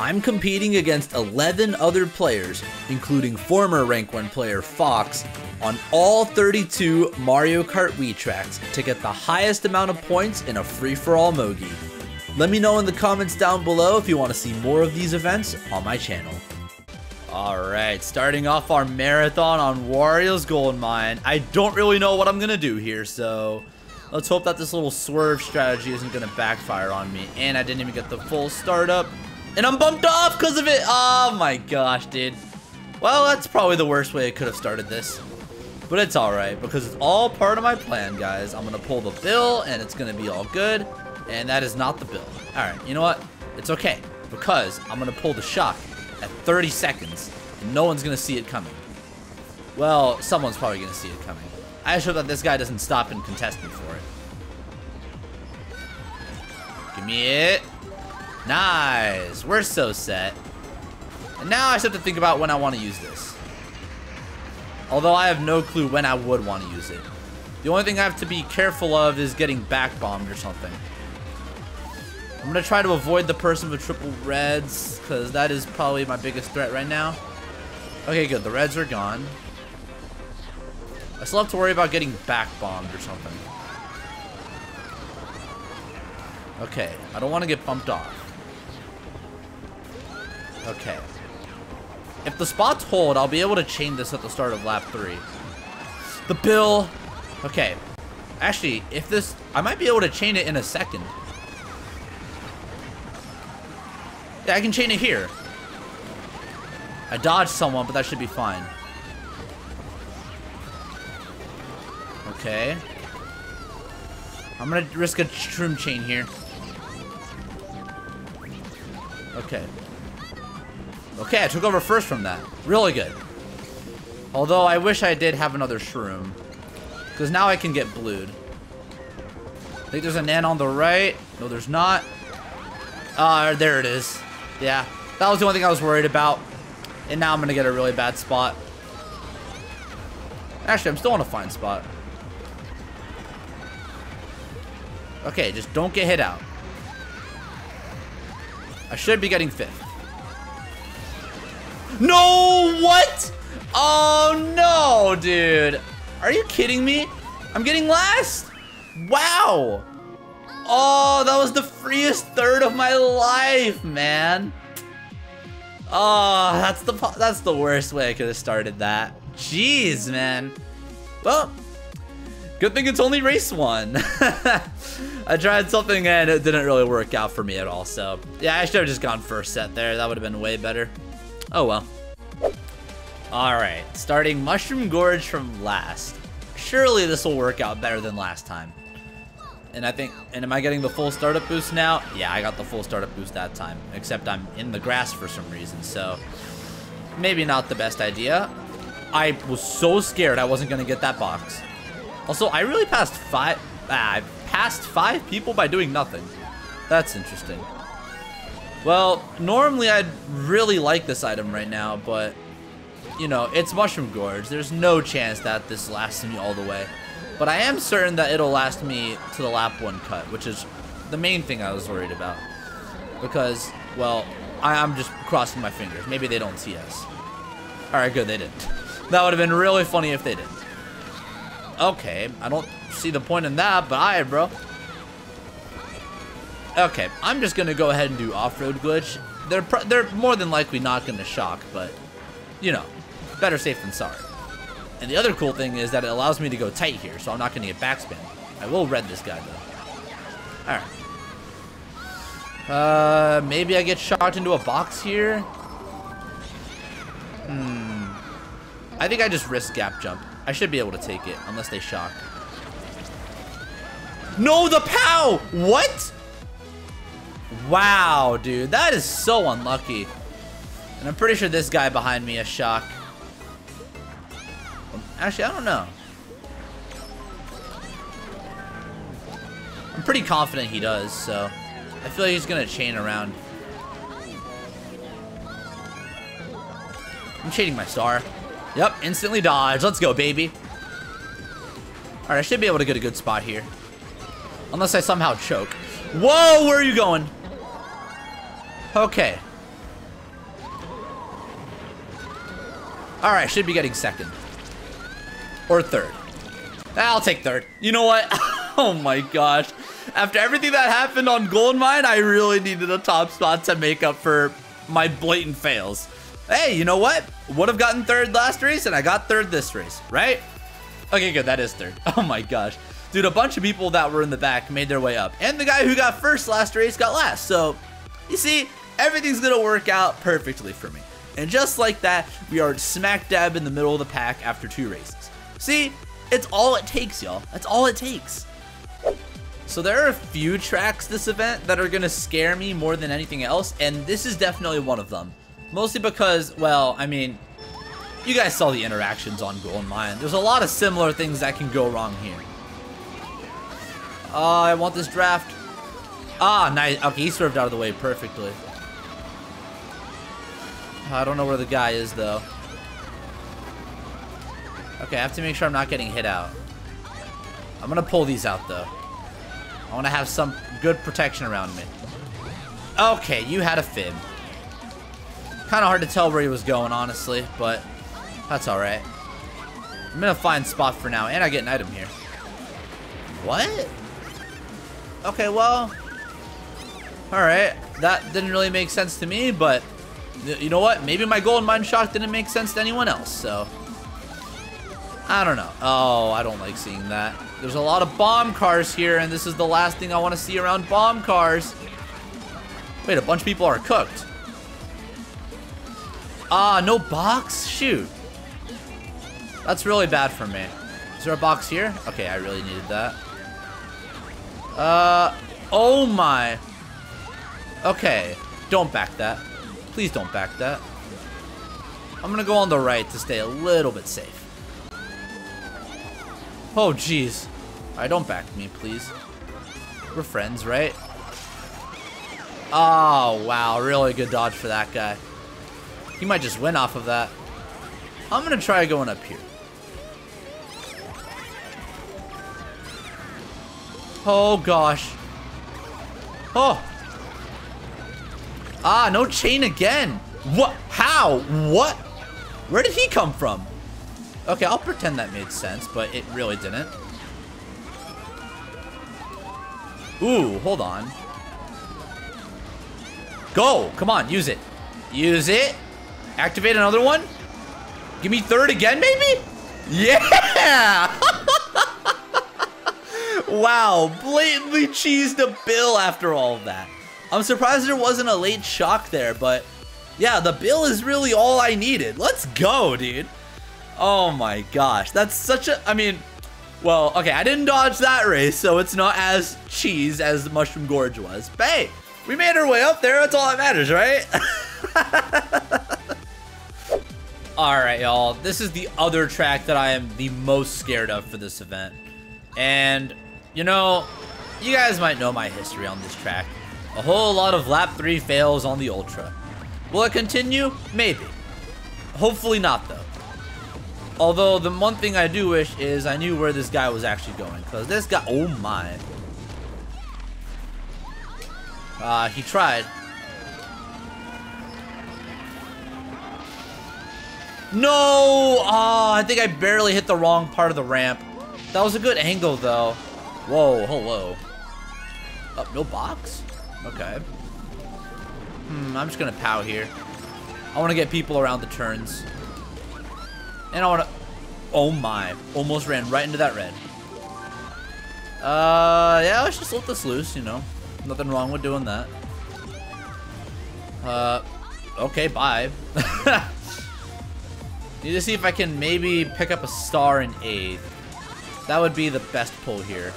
I'm competing against 11 other players, including former Rank 1 player Fox, on all 32 Mario Kart Wii tracks to get the highest amount of points in a free-for-all MoGi. Let me know in the comments down below if you want to see more of these events on my channel. Alright, starting off our marathon on Wario's Gold Mine. I don't really know what I'm going to do here, so let's hope that this little swerve strategy isn't going to backfire on me. And I didn't even get the full startup. And I'm bumped off because of it. Oh my gosh, dude. Well, that's probably the worst way I could have started this. But it's alright, because it's all part of my plan, guys. I'm going to pull the bill, and it's going to be all good. And that is not the bill. Alright, you know what? It's okay, because I'm going to pull the shock at 30 seconds, and no one's going to see it coming. Well, someone's probably going to see it coming. I just hope that this guy doesn't stop and contest me for it. Give me it. Nice. We're so set. And now I just have to think about when I want to use this. Although I have no clue when I would want to use it. The only thing I have to be careful of is getting back bombed or something. I'm going to try to avoid the person with triple reds, because that is probably my biggest threat right now. Okay, good. The reds are gone. I still have to worry about getting back bombed or something. Okay. I don't want to get bumped off. Okay. If the spots hold, I'll be able to chain this at the start of lap 3. The bill! Okay. Actually, if this... I might be able to chain it in a second. Yeah, I can chain it here. I dodged someone, but that should be fine. Okay. I'm gonna risk a shroom chain here. Okay. Okay, I took over first from that. Really good. Although, I wish I did have another shroom. Because now I can get blued. I think there's a Nan on the right. No, there's not. Ah, there it is. Yeah, that was the only thing I was worried about. And now I'm going to get a really bad spot. Actually, I'm still in a fine spot. Okay, just don't get hit out. I should be getting fifth. No, what? Oh, no, dude. Are you kidding me? I'm getting last. Wow. Oh, that was the freest third of my life, man. Oh, that's the worst way I could have started that. Jeez, man. Well, good thing it's only race 1. I tried something and it didn't really work out for me at all. So, yeah, I should have just gone first set there. That would have been way better. Oh, well. All right, starting Mushroom Gorge from last. Surely this will work out better than last time. And I think, and am I getting the full startup boost now? Yeah, I got the full startup boost that time, except I'm in the grass for some reason, so maybe not the best idea. I was so scared I wasn't going to get that box. Also, I really passed five people by doing nothing. That's interesting. Well, normally I'd really like this item right now, but, you know, it's Mushroom Gorge. There's no chance that this lasts me all the way. But I am certain that it'll last me to the lap 1 cut, which is the main thing I was worried about. Because, well, I'm just crossing my fingers. Maybe they don't see us. Alright, good, they didn't. That would have been really funny if they didn't. Okay, I don't see the point in that, but alright, bro. Okay, I'm just going to go ahead and do off-road glitch. They're more than likely not going to shock, but, you know, better safe than sorry. And the other cool thing is that it allows me to go tight here, so I'm not going to get backspin. I will red this guy, though. Alright. Maybe I get shot into a box here? I think I just risk gap jump. I should be able to take it, unless they shock. No, the POW! What? Wow, dude. That is so unlucky. And I'm pretty sure this guy behind me is shock. Actually, I don't know. I'm pretty confident he does, so I feel like he's going to chain around. I'm chaining my star. Yep, instantly dodge. Let's go, baby. All right, I should be able to get a good spot here. Unless I somehow choke. Whoa, where are you going? Okay. All right, should be getting second. Or third. I'll take third. You know what? Oh my gosh. After everything that happened on Gold Mine, I really needed a top spot to make up for my blatant fails. Hey, you know what? Would have gotten third last race, and I got third this race, right? Okay, good. That is third. Oh my gosh. Dude, a bunch of people that were in the back made their way up. And the guy who got first last race got last. So, you see, everything's going to work out perfectly for me. And just like that, we are smack dab in the middle of the pack after 2 races. See? It's all it takes, y'all. That's all it takes. So there are a few tracks this event that are going to scare me more than anything else, and this is definitely one of them. Mostly because, well, I mean, you guys saw the interactions on Gold Mine. There's a lot of similar things that can go wrong here. Oh, I want this draft. Ah, nice. Okay, he swerved out of the way perfectly. I don't know where the guy is, though. Okay, I have to make sure I'm not getting hit out. I'm gonna pull these out, though. I wanna have some good protection around me. Okay, you had a fib. Kinda hard to tell where he was going, honestly, but that's alright. I'm in a fine spot for now, and I get an item here. What? Okay, well... Alright, that didn't really make sense to me, but... You know what? Maybe my Gold Mine shock didn't make sense to anyone else, so... I don't know. Oh, I don't like seeing that. There's a lot of bomb cars here, and this is the last thing I want to see around bomb cars. Wait, a bunch of people are cooked. Ah, no box? Shoot. That's really bad for me. Is there a box here? Okay, I really needed that. Oh my. Okay, don't back that. Please don't back that. I'm gonna go on the right to stay a little bit safe. Oh, jeez. Alright, don't back me, please. We're friends, right? Oh, wow. Really good dodge for that guy. He might just win off of that. I'm going to try going up here. Oh, gosh. Oh. Ah, no chain again. What? How? What? Where did he come from? Okay, I'll pretend that made sense, but it really didn't. Ooh, hold on. Go! Come on, use it. Use it. Activate another one. Give me third again, maybe? Yeah! Wow, blatantly cheesed a bill after all of that. I'm surprised there wasn't a late shock there, but... Yeah, the bill is really all I needed. Let's go, dude. Oh my gosh, that's such a, I mean, well, okay, I didn't dodge that race, so it's not as cheese as the Mushroom Gorge was. But hey, we made our way up there, that's all that matters, right? Alright, y'all, this is the other track that I am the most scared of for this event. And, you know, you guys might know my history on this track. A whole lot of lap 3 fails on the Ultra. Will it continue? Maybe. Hopefully not, though. Although, the one thing I do wish is I knew where this guy was actually going. Because this guy... Oh, my. He tried. No! I think I barely hit the wrong part of the ramp. That was a good angle, though. Whoa, hello. Oh, no box? Okay. I'm just going to pow here. I want to get people around the turns. And I want to... Oh my. Almost ran right into that red. Yeah, let's just let this loose, you know. Nothing wrong with doing that. Okay, bye. Need to see if I can maybe pick up a star in 8th. That would be the best pull here.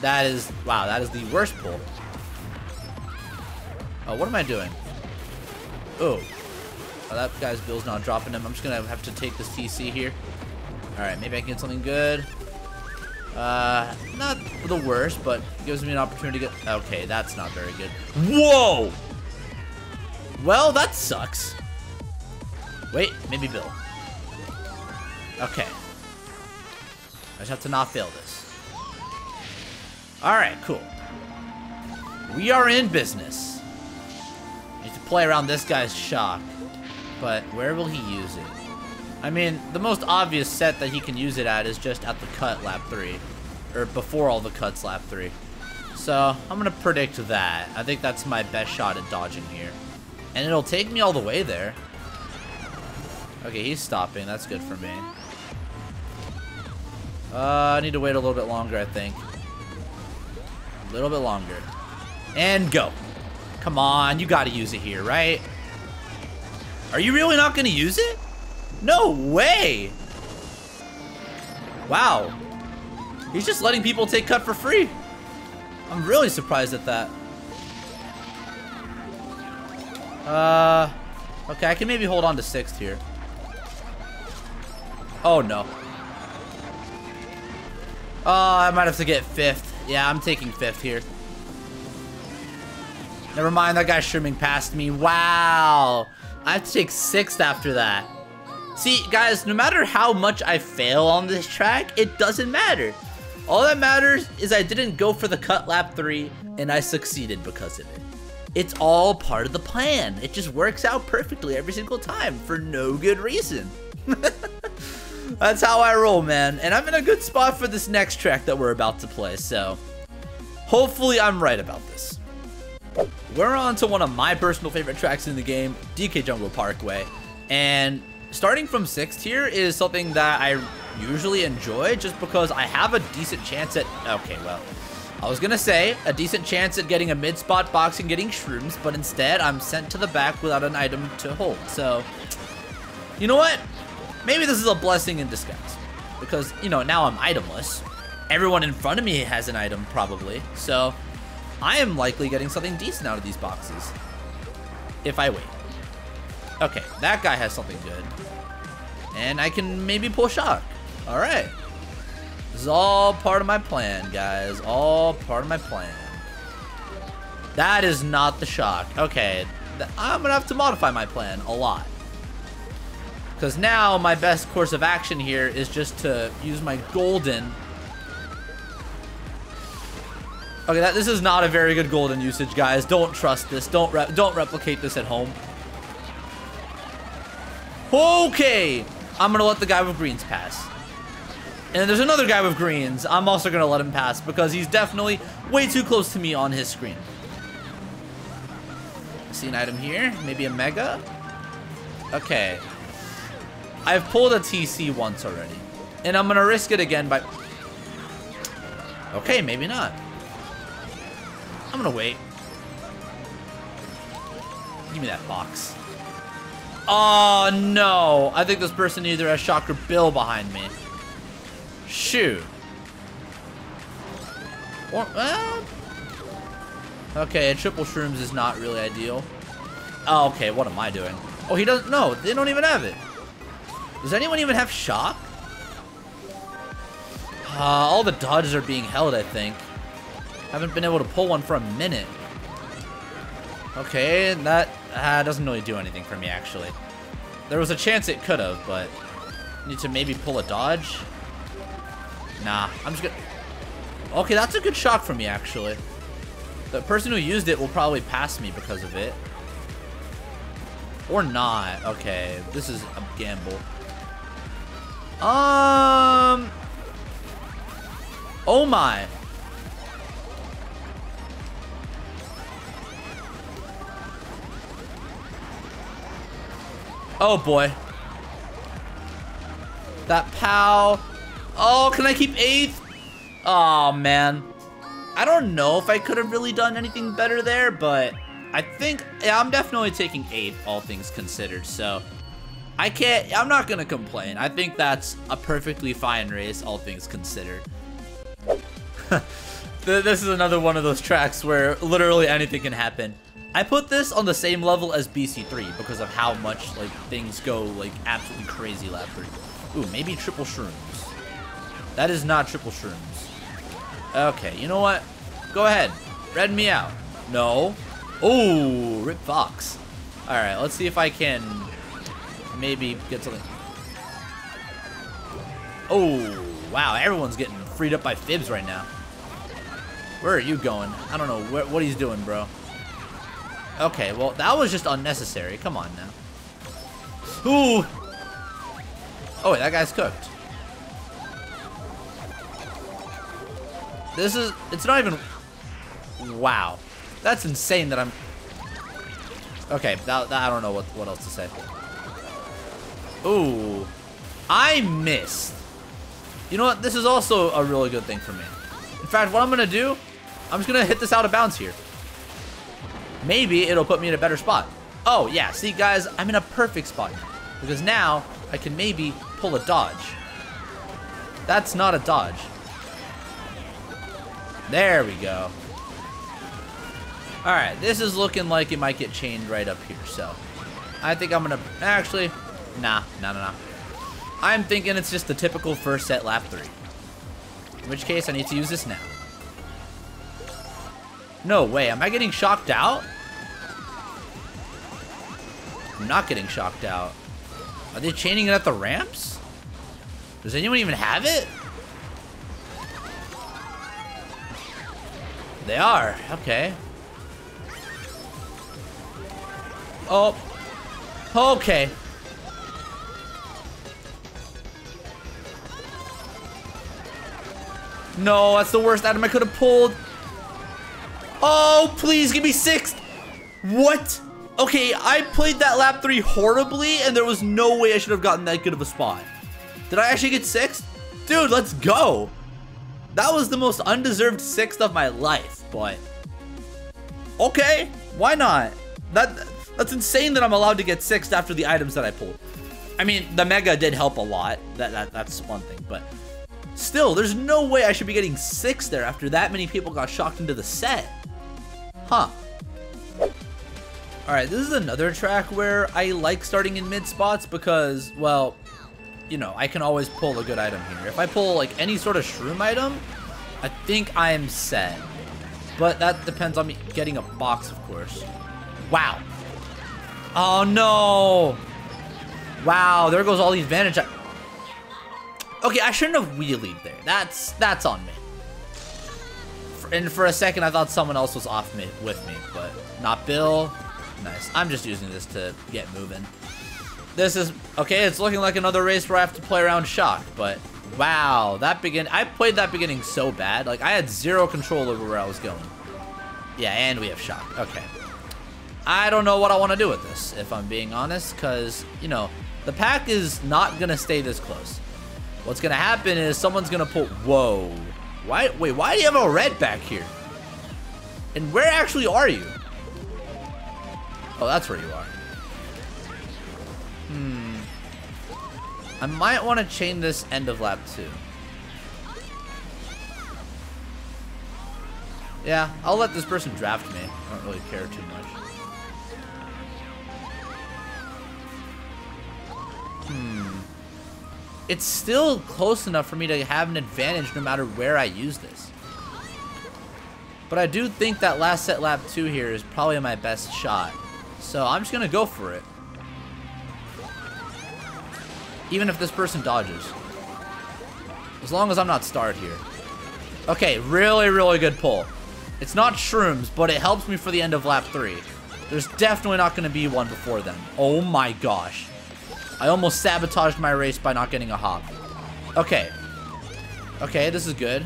That is... Wow, that is the worst pull. Oh, what am I doing? Oh. Oh, that guy's bill's not dropping him. I'm just going to have to take this TC here. Alright, maybe I can get something good. Not the worst, but it gives me an opportunity to get... Okay, that's not very good. Whoa! Well, that sucks. Wait, maybe bill. Okay. I just have to not fail this. Alright, cool. We are in business. I need to play around this guy's shock. But where will he use it? I mean, the most obvious set that he can use it at is just at the cut lap 3. Or before all the cuts lap 3. So, I'm going to predict that. I think that's my best shot at dodging here. And it'll take me all the way there. Okay, he's stopping. That's good for me. I need to wait a little bit longer, I think. A little bit longer. And go. Come on, you got to use it here, right? Are you really not going to use it? No way! Wow. He's just letting people take cut for free. I'm really surprised at that. Okay, I can maybe hold on to 6th here. Oh, no. Oh, I might have to get 5th. Yeah, I'm taking 5th here. Never mind, that guy's streaming past me. Wow. I have to take 6th after that. See, guys, no matter how much I fail on this track, it doesn't matter. All that matters is I didn't go for the cut lap 3, and I succeeded because of it. It's all part of the plan. It just works out perfectly every single time for no good reason. That's how I roll, man. And I'm in a good spot for this next track that we're about to play, so hopefully I'm right about this. We're on to one of my personal favorite tracks in the game, DK Jungle Parkway. And starting from 6th here is something that I usually enjoy just because I have a decent chance at... Okay, well, I was going to say a decent chance at getting a mid-spot box and getting shrooms, but instead I'm sent to the back without an item to hold. So, you know what? Maybe this is a blessing in disguise because, you know, now I'm itemless. Everyone in front of me has an item probably, so I am likely getting something decent out of these boxes if I wait. Okay, that guy has something good. And I can maybe pull shock. All right. This is all part of my plan, guys. All part of my plan. That is not the shock. Okay, I'm going to have to modify my plan a lot. Because now my best course of action here is just to use my golden. Okay, this is not a very good golden usage, guys. Don't trust this. Don't replicate this at home. Okay, I'm gonna let the guy with greens pass. And then there's another guy with greens. I'm also gonna let him pass because he's definitely way too close to me on his screen. See an item here, maybe a mega. Okay, I've pulled a TC once already and I'm gonna risk it again by... Okay, maybe not. I'm gonna wait. Give me that box. Oh, no. I think this person either has Shock or Bill behind me. Shoot. Or, okay, triple shrooms is not really ideal. Oh, okay, what am I doing? Oh, he doesn't... No, they don't even have it. Does anyone even have Shock? All the dodges are being held, I think. Haven't been able to pull one for a minute. Okay, and that... doesn't really do anything for me, actually. There was a chance it could have, but... Need to maybe pull a dodge? Nah, I'm just gonna... Okay, that's a good shock for me, actually. The person who used it will probably pass me because of it. Or not. Okay, this is a gamble. Oh my! Oh, boy. That POW. Oh, can I keep 8th? Oh, man. I don't know if I could have really done anything better there, but I think... Yeah, I'm definitely taking 8th, all things considered, so... I can't... I'm not going to complain. I think that's a perfectly fine race, all things considered. This is another one of those tracks where literally anything can happen. I put this on the same level as BC3 because of how much, like, things go, like, absolutely crazy lap 3. Ooh, maybe triple shrooms. That is not triple shrooms. Okay, you know what? Go ahead. Red me out. No. Ooh, rip Fox. All right, let's see if I can maybe get something. Oh, wow. Everyone's getting freed up by fibs right now. Where are you going? I don't know what he's doing, bro. Okay, well, that was just unnecessary. Come on now. Ooh! Oh wait, that guy's cooked. This is, it's not even, wow. That's insane that I'm, okay, I don't know what else to say. Ooh, I missed. You know what, this is also a really good thing for me. In fact, what I'm gonna do, I'm just gonna hit this out of bounds here. Maybe it'll put me in a better spot. Oh yeah, see guys, I'm in a perfect spot now, because now I can maybe pull a dodge. That's not a dodge. There we go. All right, this is looking like it might get chained right up here, so I think I'm gonna, actually, nah. I'm thinking it's just the typical first set lap 3. In which case, I need to use this now. No way, am I getting shocked out? I'm not getting shocked out. Are they chaining it at the ramps? Does anyone even have it? They are, okay. Oh, okay. No, that's the worst item I could have pulled. Oh, please give me 6th. What? Okay, I played that lap 3 horribly, and there was no way I should have gotten that good of a spot. Did I actually get 6th? Dude, let's go. That was the most undeserved 6th of my life, but okay, why not? That's insane that I'm allowed to get 6th after the items that I pulled. I mean, the Mega did help a lot. That's one thing, but still, there's no way I should be getting 6th there after that many people got shocked into the set. Huh. All right, this is another track where I like starting in mid spots because, well, you know, I can always pull a good item here. If I pull like any sort of shroom item, I think I am set. But that depends on me getting a box, of course. Wow. Oh no. Wow, there goes all the advantage. Okay, I shouldn't have wheelied there. That's on me. And for a second, I thought someone else was off me with me, but not Bill. Nice. I'm just using this to get moving. This is, okay, it's looking like another race where I have to play around shock, but wow, that I played that beginning so bad. Like, I had zero control over where I was going. Yeah, and we have shock. Okay. I don't know what I want to do with this, if I'm being honest, because, you know, the pack is not going to stay this close. What's going to happen is someone's going to pull, whoa. Why do you have a red back here? And where actually are you? Oh, that's where you are. Hmm. I might want to chain this end of lap 2. Yeah, I'll let this person draft me. I don't really care too much. Hmm. It's still close enough for me to have an advantage no matter where I use this. But I do think that last set lap 2 here is probably my best shot. So I'm just going to go for it. Even if this person dodges. As long as I'm not starred here. Okay, really, really good pull. It's not shrooms, but it helps me for the end of lap 3. There's definitely not going to be one before then. Oh my gosh. I almost sabotaged my race by not getting a hop. Okay. Okay, this is good.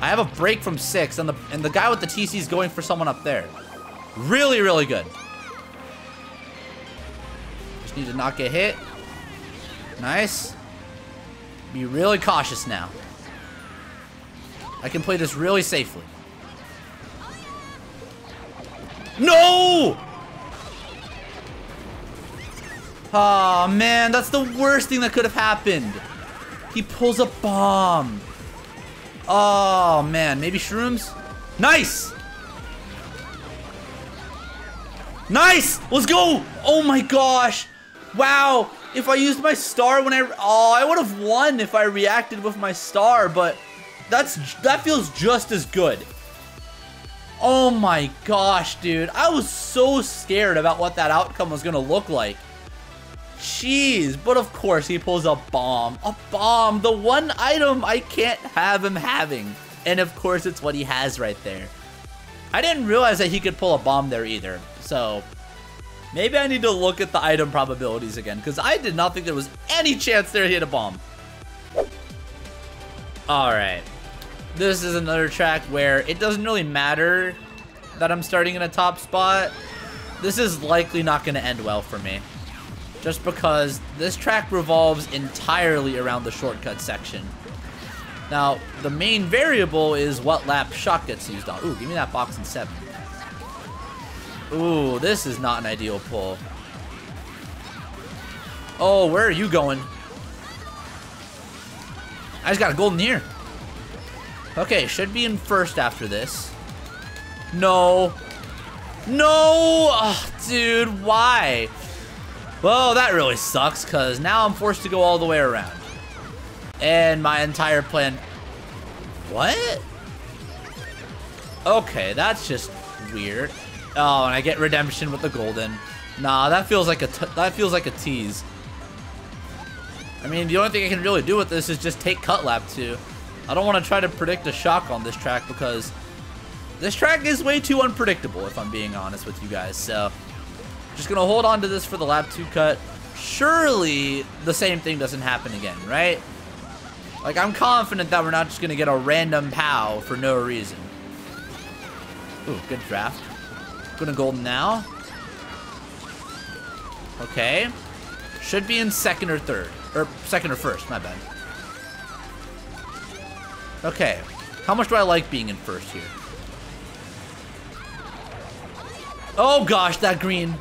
I have a break from 6, and the guy with the TC is going for someone up there. Really, really good. Just need to not get hit. Nice. Be really cautious now. I can play this really safely. No! Oh man, that's the worst thing that could have happened. He pulls a bomb. Oh man, maybe shrooms? Nice! Nice! Let's go! Oh my gosh! Wow! If I used my star when I would have won if I reacted with my star, but that feels just as good. Oh my gosh, dude. I was so scared about what that outcome was gonna look like. Jeez, but of course he pulls a bomb. A bomb, the one item I can't have him having. And of course it's what he has right there. I didn't realize that he could pull a bomb there either. So Maybe I need to look at the item probabilities again, because I did not think there was any chance there he hit a bomb. All right. This is another track where it doesn't really matter that I'm starting in a top spot. This is likely not going to end well for me, just because this track revolves entirely around the shortcut section. Now, the main variable is what lap shot gets used on. Ooh, give me that box in 7. Ooh, this is not an ideal pull. Oh, where are you going? I just got a golden here. Okay, should be in first after this. No. No! Ugh, dude, why? Well, that really sucks, because now I'm forced to go all the way around. And my entire plan... What? Okay, that's just weird. Oh, and I get redemption with the golden. Nah, that feels like a tease. I mean, the only thing I can really do with this is just take cut lap 2. I don't want to try to predict a shock on this track, because this track is way too unpredictable, if I'm being honest with you guys. So, just gonna hold on to this for the lap 2 cut. Surely the same thing doesn't happen again, right? Like, I'm confident that we're not just gonna get a random POW for no reason. Ooh, good draft. Gonna golden now. Okay. Should be in second or third. Or second or first, my bad. Okay. How much do I like being in first here? Oh gosh, that green.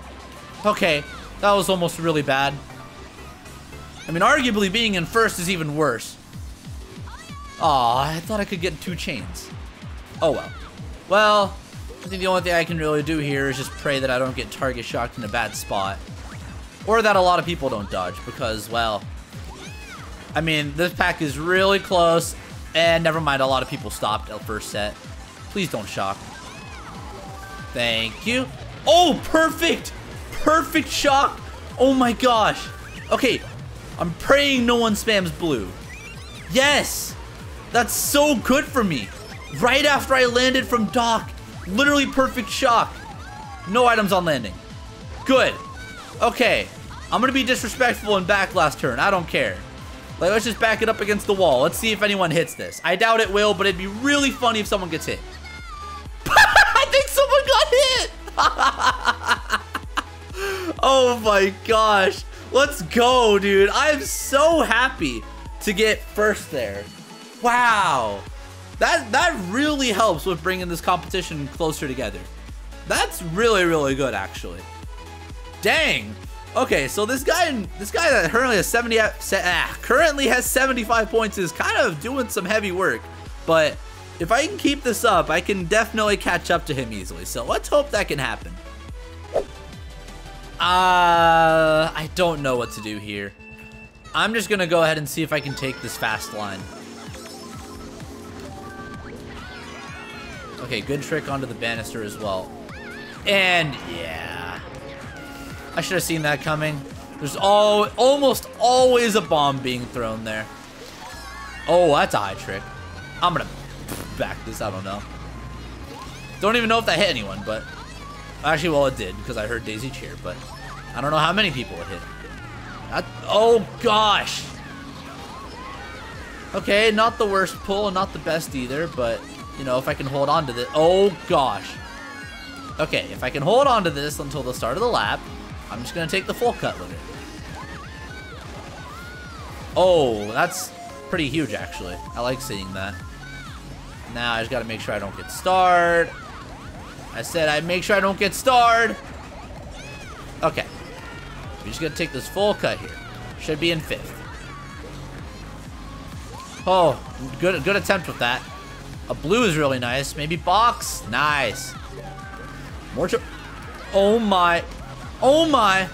Okay. That was almost really bad. I mean, arguably being in first is even worse. Aw, I thought I could get 2 chains. Oh well. Well, I think the only thing I can really do here is just pray that I don't get target shocked in a bad spot. Or that a lot of people don't dodge, because, well... I mean, this pack is really close, and never mind, a lot of people stopped at first set. Please don't shock. Thank you. Oh, perfect! Perfect shock! Oh my gosh! Okay, I'm praying no one spams blue. Yes! That's so good for me! Right after I landed from dock, literally perfect shock. No items on landing. Good. Okay. I'm gonna be disrespectful and back last turn. I don't care. Like, let's just back it up against the wall. Let's see if anyone hits this. I doubt it will, but it'd be really funny if someone gets hit. I think someone got hit! Oh my gosh. Let's go, dude. I'm so happy to get first there. Wow. That really helps with bringing this competition closer together. That's really, really good, actually. Dang. Okay, so this guy that currently has 75 points is kind of doing some heavy work. But if I can keep this up, I can definitely catch up to him easily. So let's hope that can happen. I don't know what to do here. I'm just going to go ahead and see if I can take this fast line. Okay, good trick onto the banister as well. And, yeah. I should have seen that coming. There's almost always a bomb being thrown there. Oh, that's a high trick. I'm going to back this. I don't know. Don't even know if that hit anyone, but... Actually, well, it did, because I heard Daisy cheer, but... I don't know how many people it hit. Oh, gosh! Okay, not the worst pull, and not the best either, but... You know, if I can hold on to this. Oh, gosh. Okay, if I can hold on to this until the start of the lap, I'm just going to take the full cut with it. Oh, that's pretty huge, actually. I like seeing that. Now, I just got to make sure I don't get starred. I said I'd make sure I don't get starred. Okay. We're just going to take this full cut here. Should be in 5th. Oh, good attempt with that. A blue is really nice. Maybe box. Nice. More. Oh my. Oh my.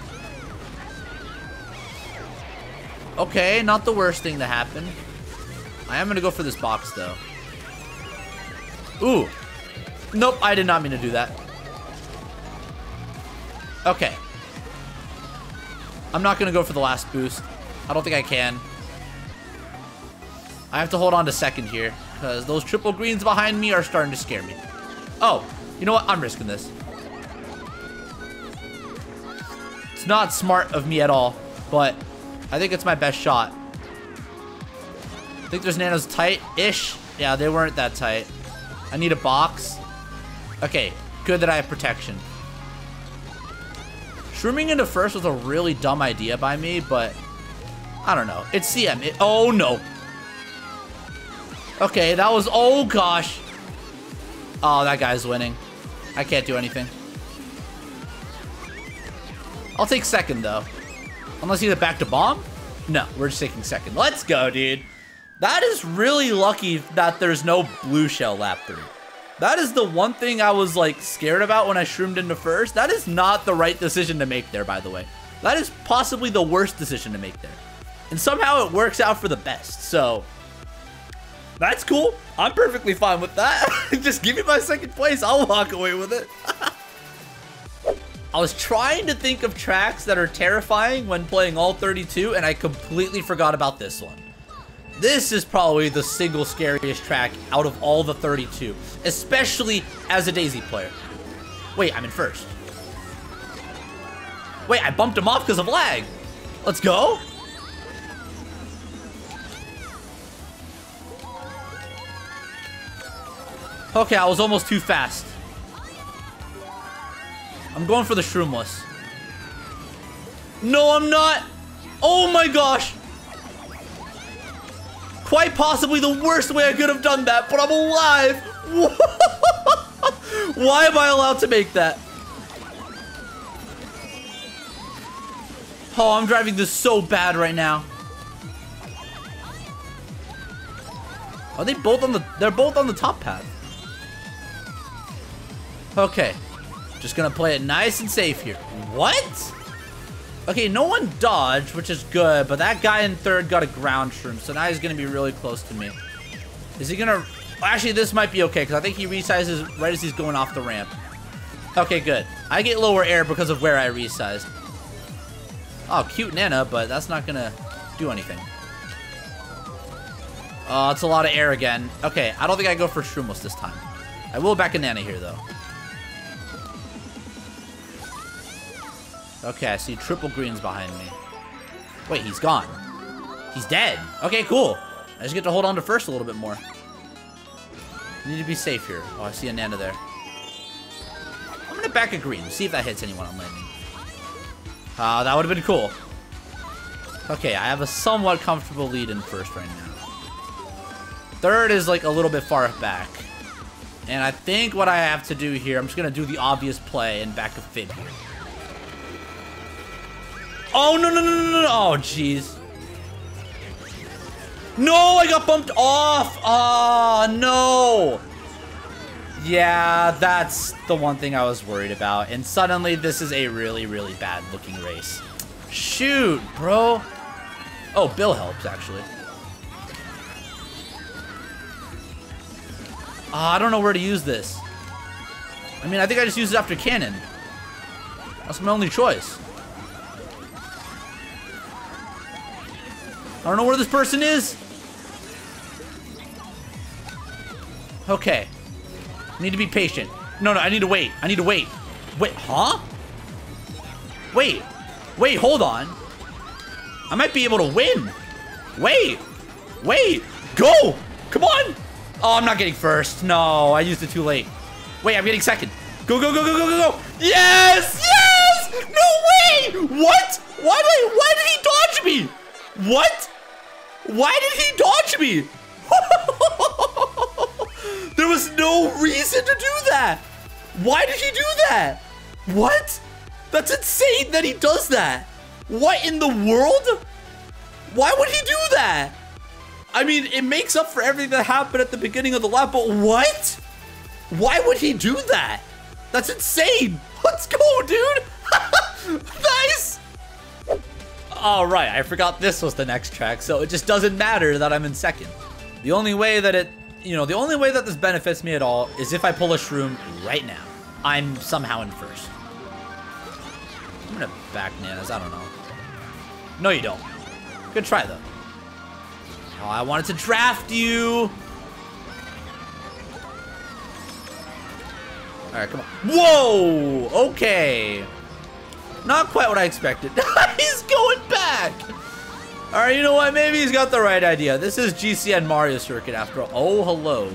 Okay, not the worst thing to happen. I am going to go for this box, though. Ooh. Nope, I did not mean to do that. Okay. I'm not going to go for the last boost. I don't think I can. I have to hold on to second here, because those triple greens behind me are starting to scare me. Oh, you know what? I'm risking this. It's not smart of me at all, but I think it's my best shot. I think there's nanos tight-ish. Yeah, they weren't that tight. I need a box. Okay, good that I have protection. Shrooming into first was a really dumb idea by me, but I don't know. It's CM. Oh, no. Okay, that was... Oh, gosh. Oh, that guy's winning. I can't do anything. I'll take second, though. Unless he's back to bomb? No, we're just taking second. Let's go, dude. That is really lucky that there's no blue shell lap 3. That is the one thing I was, like, scared about when I shroomed into first. That is not the right decision to make there, by the way. That is possibly the worst decision to make there. And somehow it works out for the best, so... That's cool. I'm perfectly fine with that. Just give me my second place. I'll walk away with it. I was trying to think of tracks that are terrifying when playing all 32, and I completely forgot about this one. This is probably the single scariest track out of all the 32, especially as a Daisy player. Wait, I'm in first. Wait, I bumped him off because of lag. Let's go. Okay, I was almost too fast. I'm going for the shroomless. No, I'm not. Oh my gosh. Quite possibly the worst way I could have done that, but I'm alive. Why am I allowed to make that? Oh, I'm driving this so bad right now. Are they both on the... They're both on the top path. Okay. Just gonna play it nice and safe here. What? Okay, no one dodged, which is good, but that guy in third got a ground shroom, so now he's gonna be really close to me. Is he gonna... Actually, this might be okay, because I think he resizes right as he's going off the ramp. Okay, good. I get lower air because of where I resized. Oh, cute Nana, but that's not gonna do anything. Oh, it's a lot of air again. Okay, I don't think I go for shroomless this time. I will back a Nana here, though. Okay, I see triple greens behind me. Wait, he's gone. He's dead. Okay, cool. I just get to hold on to first a little bit more. I need to be safe here. Oh, I see a Nana there. I'm gonna back a green. See if that hits anyone on landing. That would've been cool. Okay, I have a somewhat comfortable lead in first right now. Third is like a little bit far back. And I think what I have to do here, I'm just gonna do the obvious play and back a fib here. Oh, no, no, no, no, no. Oh, jeez. No, I got bumped off. Oh, no. Yeah, that's the one thing I was worried about. And suddenly, this is a really, really bad-looking race. Shoot, bro. Oh, Bill helps, actually. I don't know where to use this. I mean, I think I just used it after cannon. That's my only choice. I don't know where this person is. Okay. I need to be patient. No, no, I need to wait. I need to wait. Wait, huh? Wait. Wait, hold on. I might be able to win. Wait. Wait. Go. Come on. Oh, I'm not getting first. No, I used it too late. Wait, I'm getting second. Go, go, go, go, go, go, go. Yes! Yes! No way! What? Why did he dodge me? What? Why did he dodge me? There was no reason to do that. Why did he do that? What? That's insane that he does that. What in the world? Why would he do that? I mean, it makes up for everything that happened at the beginning of the lap, but what? Why would he do that? That's insane. Let's go, dude. Nice. All right, I forgot this was the next track, so it just doesn't matter that I'm in second. The only way that it, you know, the only way that this benefits me at all is if I pull a shroom right now. I'm somehow in first. I'm gonna back Nanas, I don't know. No, you don't. Good try, though. Oh, I wanted to draft you. All right, come on. Whoa, okay. Not quite what I expected. He's going back. All right, you know what? Maybe he's got the right idea. This is GCN Mario Circuit after all. Oh, hello.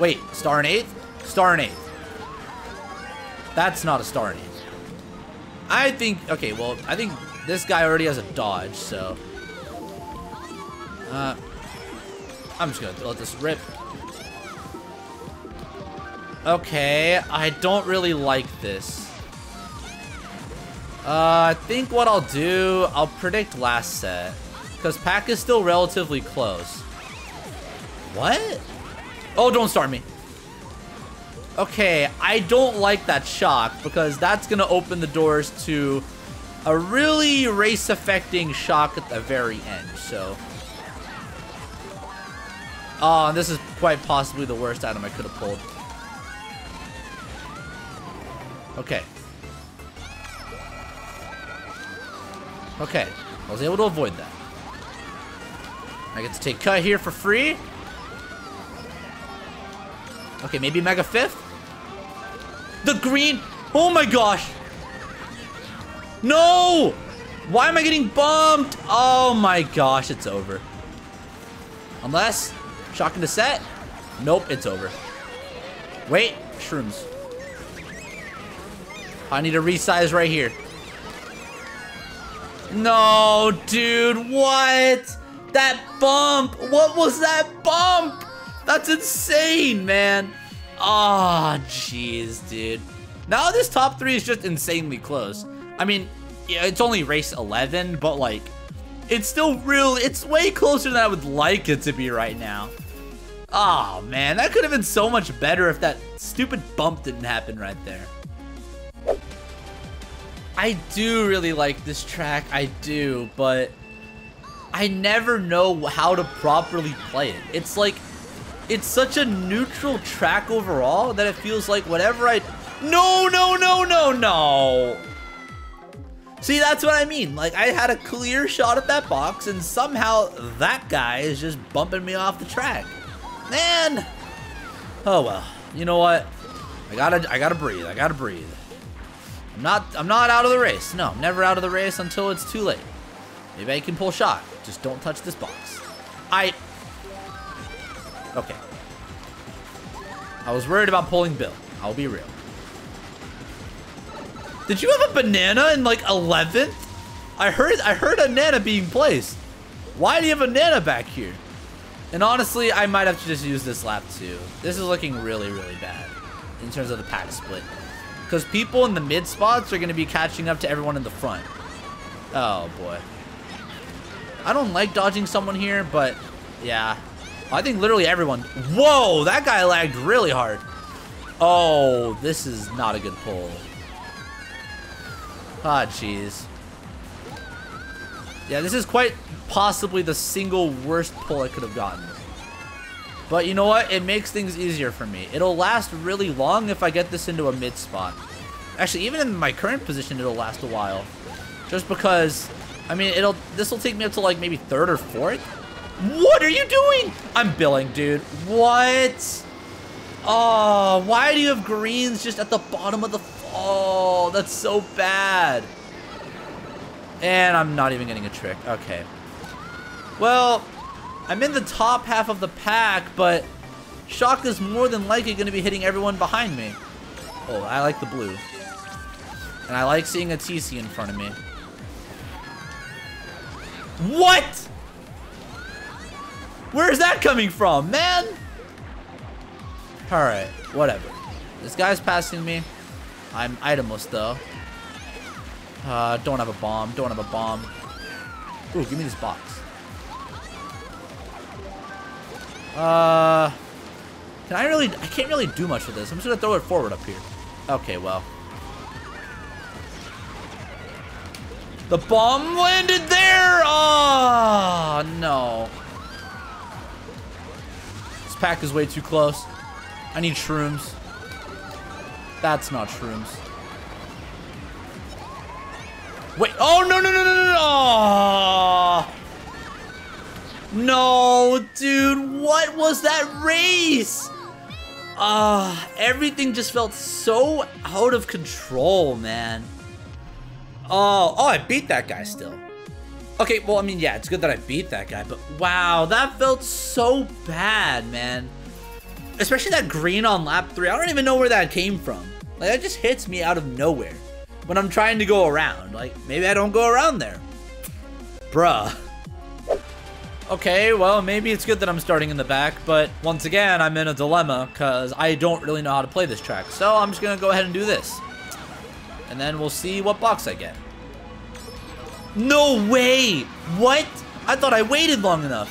Wait, star and eighth? Star and eighth. That's not a star and eighth. I think, okay, well, I think this guy already has a dodge, so. I'm just gonna let this rip. Okay, I don't really like this. I think what I'll do, I'll predict last set. Because Pac is still relatively close. What? Oh, don't start me. Okay, I don't like that shock because that's going to open the doors to a really race-affecting shock at the very end, so. Oh, and this is quite possibly the worst item I could have pulled. Okay. Okay, I was able to avoid that. I get to take cut here for free. Okay, maybe Mega Fifth? The green! Oh my gosh! No! Why am I getting bumped? Oh my gosh, it's over. Unless, shock into set. Nope, it's over. Wait, shrooms. I need to resize right here. No, dude, what? That bump! What was that bump? That's insane, man. Ah, jeez, dude. Now this top three is just insanely close. I mean, yeah, it's only race 11, but like, it's still real. It's way closer than I would like it to be right now. Oh man, that could have been so much better if that stupid bump didn't happen right there. I do really like this track, I do, but I never know how to properly play it. It's like, it's such a neutral track overall that it feels like whatever I... No, no, no, no, no! See, that's what I mean. Like, I had a clear shot at that box, and somehow that guy is just bumping me off the track. Man! Oh, well. You know what? I gotta breathe. I gotta breathe. I'm not out of the race. No, I'm never out of the race until it's too late. Maybe I can pull shot. Just don't touch this box. Okay. I was worried about pulling Bill. I'll be real. Did you have a banana in like 11th? I heard a nana being placed. Why do you have a nana back here? And honestly, I might have to just use this lap too. This is looking really, really bad in terms of the pack split. Because people in the mid spots are going to be catching up to everyone in the front. Oh boy. I don't like dodging someone here, but yeah. I think literally everyone. Whoa, that guy lagged really hard. Oh, this is not a good pull. Ah, jeez. Yeah, this is quite possibly the single worst pull I could have gotten. But you know what? It makes things easier for me. It'll last really long if I get this into a mid spot. Actually, even in my current position, it'll last a while. Just because, I mean, this will take me up to like maybe third or fourth. What are you doing? I'm billing, dude. What? Oh, why do you have greens just at the bottom of the... Oh, that's so bad. And I'm not even getting a trick. Okay. Well, I'm in the top half of the pack, but shock is more than likely going to be hitting everyone behind me. Oh, I like the blue. And I like seeing a TC in front of me. What? Where's that coming from, man? All right, whatever. This guy's passing me. I'm itemless, though. Don't have a bomb. Don't have a bomb. Ooh, give me this box. Can I really... I can't really do much with this. I'm just going to throw it forward up here. Okay, well. The bomb landed there! Oh, no. Pack is way too close. I need shrooms. That's not shrooms. Wait. Oh, no, no, no, no, no. Oh. No, dude. What was that race? Everything just felt so out of control, man. Oh, I beat that guy still. Okay, well, I mean, yeah, it's good that I beat that guy, but wow, that felt so bad, man. Especially that green on lap 3. I don't even know where that came from. Like, that just hits me out of nowhere when I'm trying to go around. Like, maybe I don't go around there. Bruh. Okay, well, maybe it's good that I'm starting in the back, but once again, I'm in a dilemma because I don't really know how to play this track. So I'm just going to go ahead and do this. And then we'll see what box I get. No way! What? I thought I waited long enough.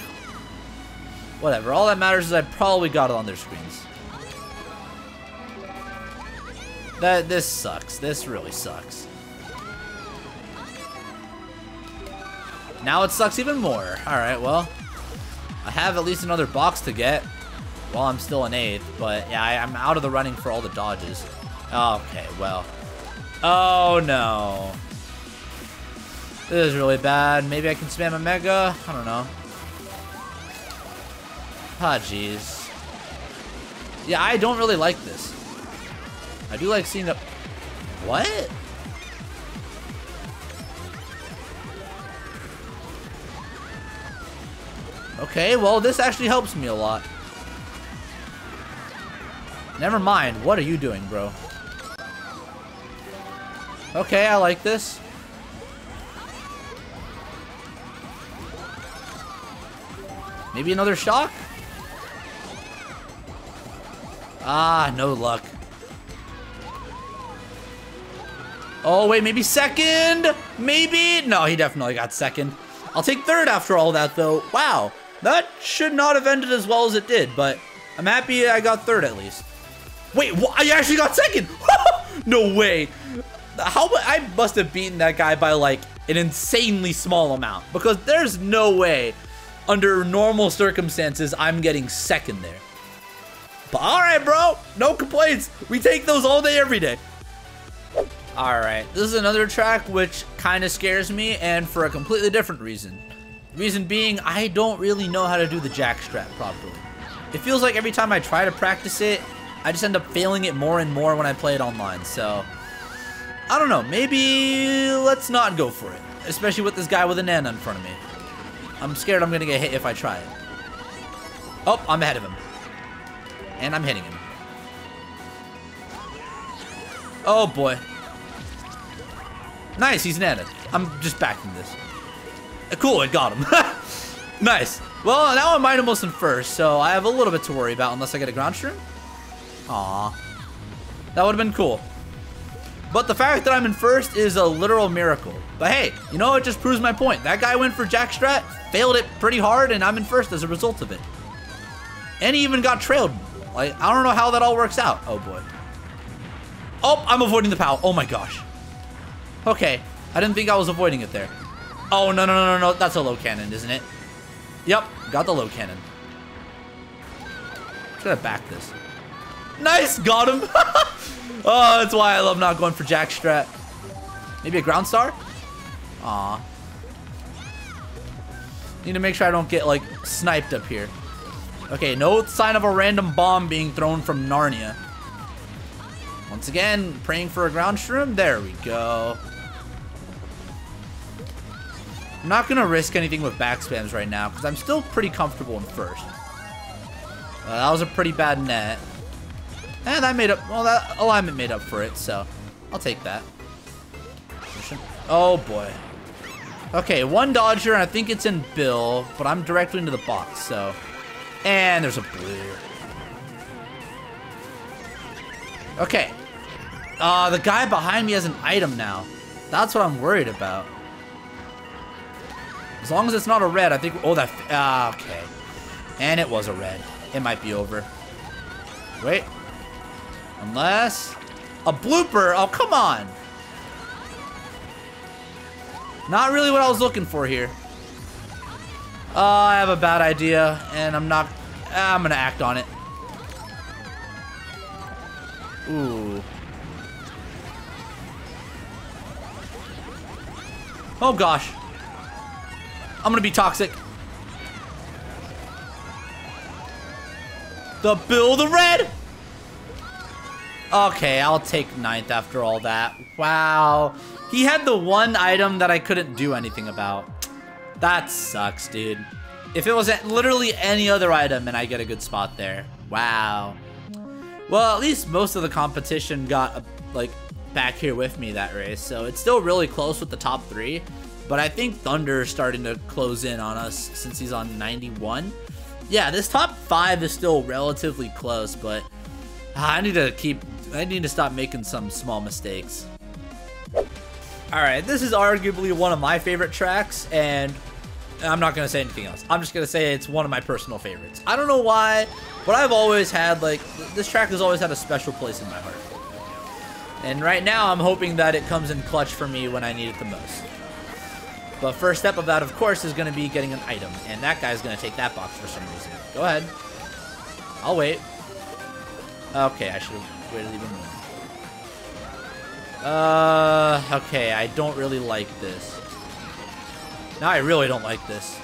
Whatever, all that matters is I probably got it on their screens. This sucks. This really sucks. Now it sucks even more. Alright, well, I have at least another box to get while I'm still in 8th, but yeah, I'm out of the running for all the dodges. Okay, well. Oh no. This is really bad. Maybe I can spam a mega? I don't know. Ah, jeez. Yeah, I don't really like this. I do like seeing the... What? Okay, well, this actually helps me a lot. Never mind. What are you doing, bro? Okay, I like this. Maybe another shock? Ah, no luck. Oh, wait, maybe second? Maybe? No, he definitely got second. I'll take third after all that, though. Wow, that should not have ended as well as it did, but I'm happy I got third at least. Wait, I actually got second! No way. I must have beaten that guy by, like, an insanely small amount, because there's no way under normal circumstances I'm getting second there. But all right, bro, no complaints. We take those all day, every day. All right, this is another track which kind of scares me, and for a completely different reason. The reason being, I don't really know how to do the Jack Strat properly. It feels like every time I try to practice it, I just end up failing it more and more when I play it online. So I don't know, maybe let's not go for it, especially with this guy with an Nana in front of me. I'm scared I'm gonna get hit if I try it. Oh, I'm ahead of him. And I'm hitting him. Oh boy. Nice, he's nanned. I'm just backing this. Cool, it got him. Nice. Well, now I'm almost in first, so I have a little bit to worry about unless I get a ground shroom. Aw. That would have been cool. But the fact that I'm in first is a literal miracle. But hey, you know, it just proves my point. That guy went for Jack Strat, failed it pretty hard, and I'm in first as a result of it. And he even got trailed. Like, I don't know how that all works out. Oh, boy. Oh, I'm avoiding the POW. Oh, my gosh. Okay. I didn't think I was avoiding it there. Oh, no, no, no, no, no. That's a low cannon, isn't it? Yep. Got the low cannon. Should have backed this. Nice. Got him. Oh, that's why I love not going for Jack Strat. Maybe a ground star? Aw. Need to make sure I don't get, like, sniped up here. Okay, no sign of a random bomb being thrown from Narnia. Once again, praying for a ground shroom. There we go. I'm not going to risk anything with back spams right now because I'm still pretty comfortable in first. That was a pretty bad net. And that made up... Well, that alignment made up for it, so I'll take that. Oh, boy. Okay, one dodger, and I think it's in Bill, but I'm directly into the box, so... And there's a blue. Okay. The guy behind me has an item now. That's what I'm worried about. As long as it's not a red, I think... Oh, that... okay. And it was a red. It might be over. Wait. Unless... A blooper? Oh, come on. Not really what I was looking for here. I have a bad idea, and I'm not... I'm gonna act on it. Ooh. Oh, gosh. I'm gonna be toxic. The red! Okay, I'll take ninth after all that. Wow. He had the one item that I couldn't do anything about. That sucks, dude. If it was literally any other item and I get a good spot there. Wow. Well, at least most of the competition got, like, back here with me that race. So it's still really close with the top three. But I think Thunder's starting to close in on us since he's on 91. Yeah, this top five is still relatively close, but I need to stop making some small mistakes. All right, this is arguably one of my favorite tracks, and I'm not gonna say anything else. I'm just gonna say it's one of my personal favorites. I don't know why, but I've always had, like, this track has always had a special place in my heart. And right now, I'm hoping that it comes in clutch for me when I need it the most. But first step of that, of course, is gonna be getting an item, and that guy's gonna take that box for some reason. Go ahead. I'll wait. Okay, I should have waited even more. Okay, I don't really like this. Now I really don't like this.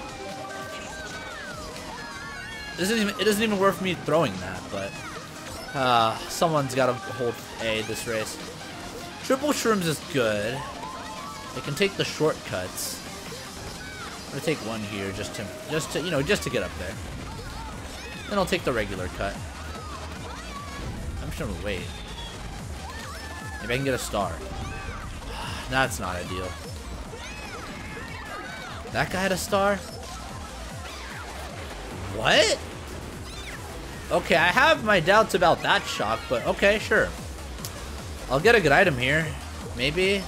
It isn't even worth me throwing that, but someone's got to hold A this race. Triple Shrooms is good. They can take the shortcuts. I'm gonna take one here just to get up there. Then I'll take the regular cut. I'm just gonna wait. Maybe I can get a star. That's not ideal. That guy had a star? What? Okay, I have my doubts about that shock, but okay, sure. I'll get a good item here. Maybe.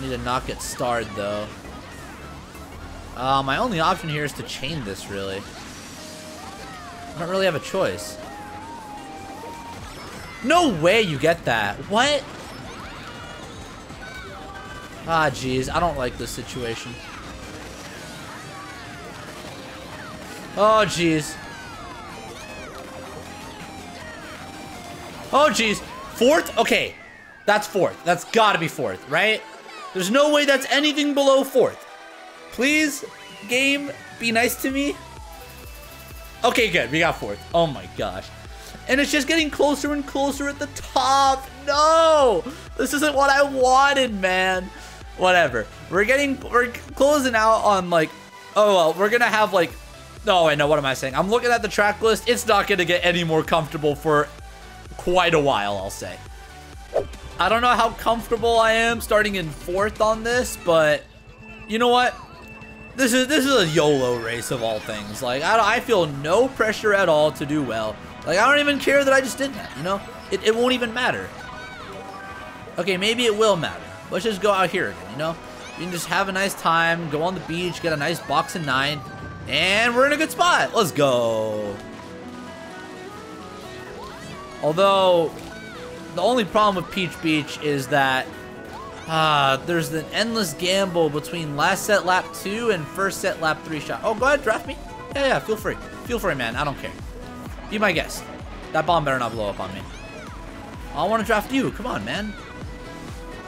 Need to not get starred though. My only option here is to chain this, really. I don't really have a choice. No way you get that. What? Ah, geez, I don't like this situation. Oh, geez. Oh, geez. Fourth? Okay. That's fourth. That's gotta be fourth, right? There's no way that's anything below fourth. Please, game, be nice to me. Okay, good. We got fourth. Oh my gosh. And it's just getting closer and closer at the top. No! This isn't what I wanted, man. Whatever. We're closing out on, like, oh, well, we're gonna have, like, no, I know, what am I saying? I'm looking at the track list. It's not gonna get any more comfortable for quite a while, I'll say. I don't know how comfortable I am starting in fourth on this, but you know what? This is a YOLO race of all things. Like, I feel no pressure at all to do well. Like, I don't even care that I just did that, you know? It won't even matter. Okay, maybe it will matter. Let's just go out here again, you know? You can just have a nice time, go on the beach, get a nice box in nine, and we're in a good spot. Let's go. Although, the only problem with Peach Beach is that there's an endless gamble between last set lap 2 and first set lap 3 shot. Oh, go ahead, draft me. Yeah, feel free. Feel free, man. I don't care. Be my guest. That bomb better not blow up on me. I want to draft you. Come on, man.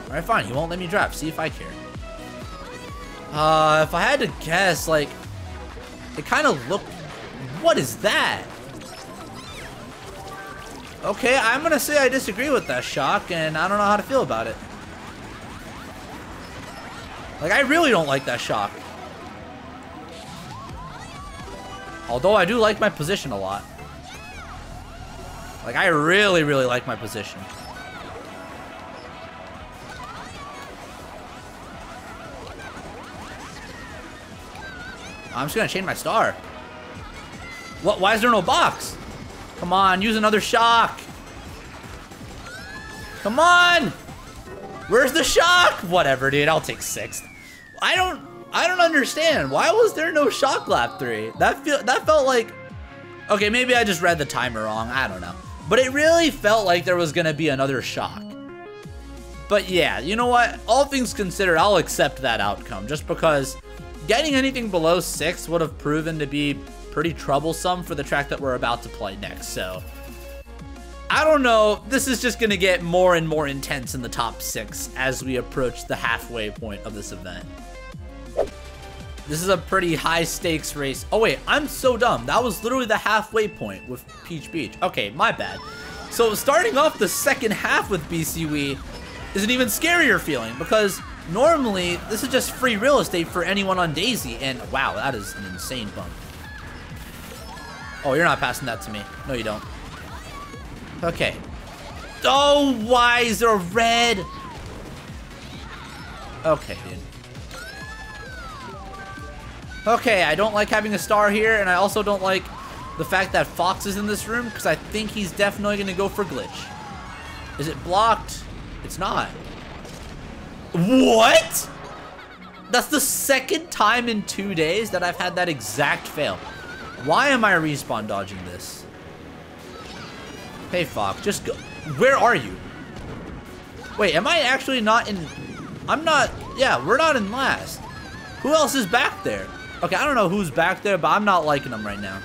All right, fine. You won't let me draft. See if I care. If I had to guess, like, it kind of looked... What is that? Okay, I'm going to say I disagree with that shock, and I don't know how to feel about it. Like, I really don't like that shock. Although I do like my position a lot. Like, I really, really like my position. I'm just going to chain my star. What? Why is there no box? Come on, use another shock. Come on! Where's the shock? Whatever, dude, I'll take sixth. I don't understand. Why was there no shock lap 3? That felt like... Okay, maybe I just read the timer wrong. I don't know. But it really felt like there was going to be another shock. But yeah, you know what? All things considered, I'll accept that outcome. Just because getting anything below 6 would have proven to be pretty troublesome for the track that we're about to play next, so I don't know. This is just gonna get more and more intense in the top 6 as we approach the halfway point of this event. This is a pretty high stakes race. Oh wait, I'm so dumb. That was literally the halfway point with Peach Beach. Okay, my bad. So starting off the second half with BCW is an even scarier feeling because normally this is just free real estate for anyone on Daisy, and wow, that is an insane bump. Oh, you're not passing that to me. No, you don't. Okay. Oh, why is there a red? Okay, dude. Okay, I don't like having a star here, and I also don't like the fact that Fox is in this room, because I think he's definitely going to go for glitch. Is it blocked? It's not. What? That's the second time in 2 days that I've had that exact fail. Why am I respawn dodging this? Hey, Fox, just go. Where are you? Wait, am I actually not in... I'm not... Yeah, we're not in last. Who else is back there? Okay, I don't know who's back there, but I'm not liking them right now.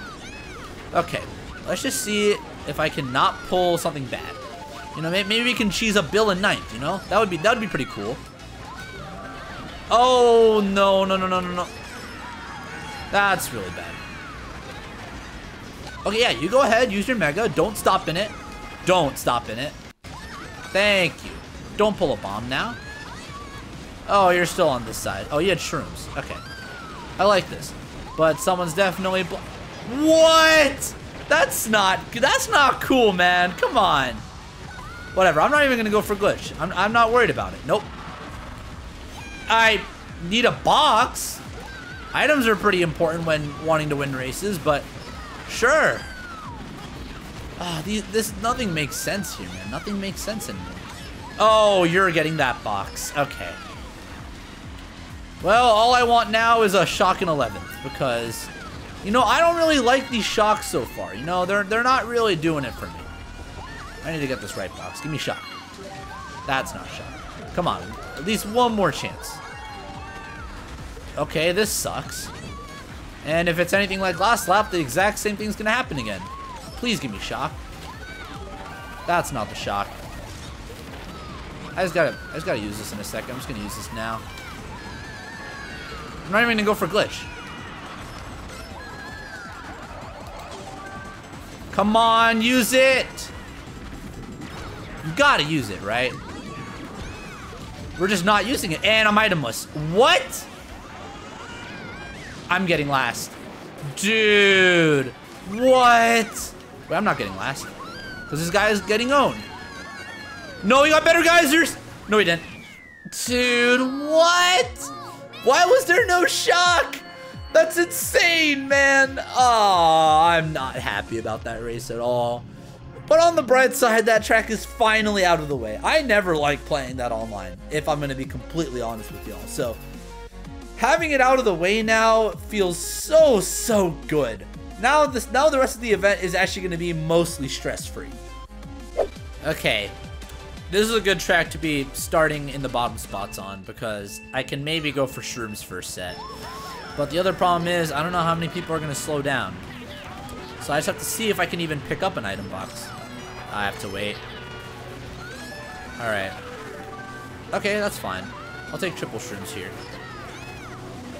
Okay, let's just see if I can not pull something bad. You know, maybe we can cheese a Bill in ninth, you know? That would be pretty cool. Oh, no, no, no, no, no, no. That's really bad. Okay, yeah, you go ahead, use your Mega. Don't stop in it. Don't stop in it. Thank you. Don't pull a bomb now. Oh, you're still on this side. Oh, you had shrooms. Okay. I like this. But someone's definitely... What? That's not cool, man. Come on. Whatever. I'm not even going to go for glitch. I'm not worried about it. Nope. I need a box. Items are pretty important when wanting to win races, but... Sure. Nothing makes sense here, man. Nothing makes sense anymore. Oh, you're getting that box. Okay. Well, all I want now is a shock in 11th because, you know, I don't really like these shocks so far. You know, they're not really doing it for me. I need to get this right box. Give me shock. That's not shock. Come on. At least one more chance. Okay, this sucks. And if it's anything like last lap, the exact same thing's gonna happen again. Please give me shock. That's not the shock. I just gotta use this in a second. I'm just gonna use this now. I'm not even gonna go for glitch. Come on, use it! You gotta use it, right? We're just not using it. And I'm itemless. What? I'm getting last. Dude. What? Wait, I'm not getting last. Because this guy is getting owned. No, he got better geysers. No, he didn't. Dude, what? Why was there no shock? That's insane, man. Oh, I'm not happy about that race at all. But on the bright side, that track is finally out of the way. I never like playing that online, if I'm going to be completely honest with y'all. So... having it out of the way now feels so, so good. Now the rest of the event is actually going to be mostly stress-free. Okay. This is a good track to be starting in the bottom spots on because I can maybe go for shrooms first set. But the other problem is I don't know how many people are going to slow down. So I just have to see if I can even pick up an item box. I have to wait. Alright. Okay, that's fine. I'll take triple shrooms here.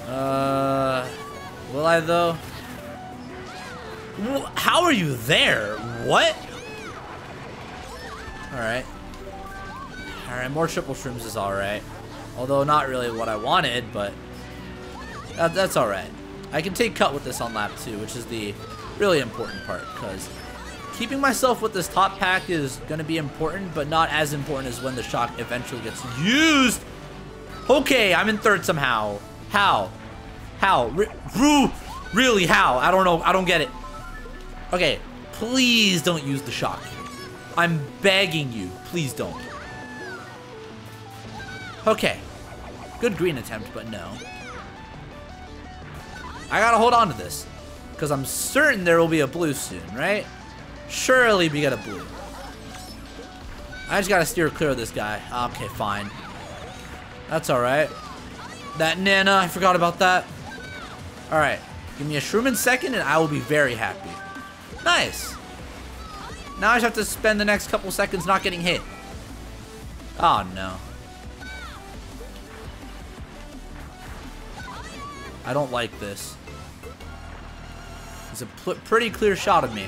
Will I though? How are you there? What? Alright. Alright, more triple shrooms is alright. Although not really what I wanted, but that's alright. I can take cut with this on lap 2, which is the really important part, because keeping myself with this top pack is going to be important, but not as important as when the shock eventually gets used. Okay, I'm in third somehow. How? How? Really, how? I don't know. I don't get it. Okay, please don't use the shock. I'm begging you. Please don't. Okay. Good green attempt, but no. I gotta hold on to this. Because I'm certain there will be a blue soon, right? Surely we get a blue. I just gotta steer clear of this guy. Okay, fine. That's alright. That Nana, I forgot about that. All right, give me a shroom in second and I will be very happy. Nice. Now I just have to spend the next couple seconds not getting hit. Oh no. I don't like this. It's a pretty clear shot of me.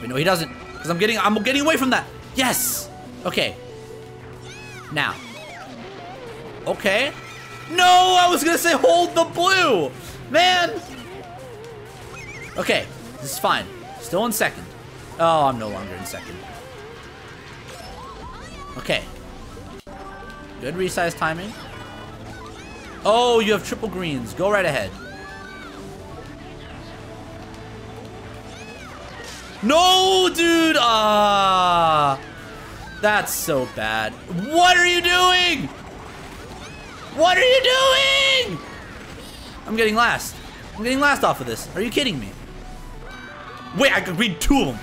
Wait, no, he doesn't. Because I'm getting away from that. Yes. Okay. Now. Okay. No, I was going to say hold the blue. Man. Okay. This is fine. Still in second. Oh, I'm no longer in second. Okay. Good resize timing. Oh, you have triple greens. Go right ahead. No, dude! That's so bad. What are you doing? What are you doing? I'm getting last. I'm getting last off of this. Are you kidding me? Wait, I could read two of them.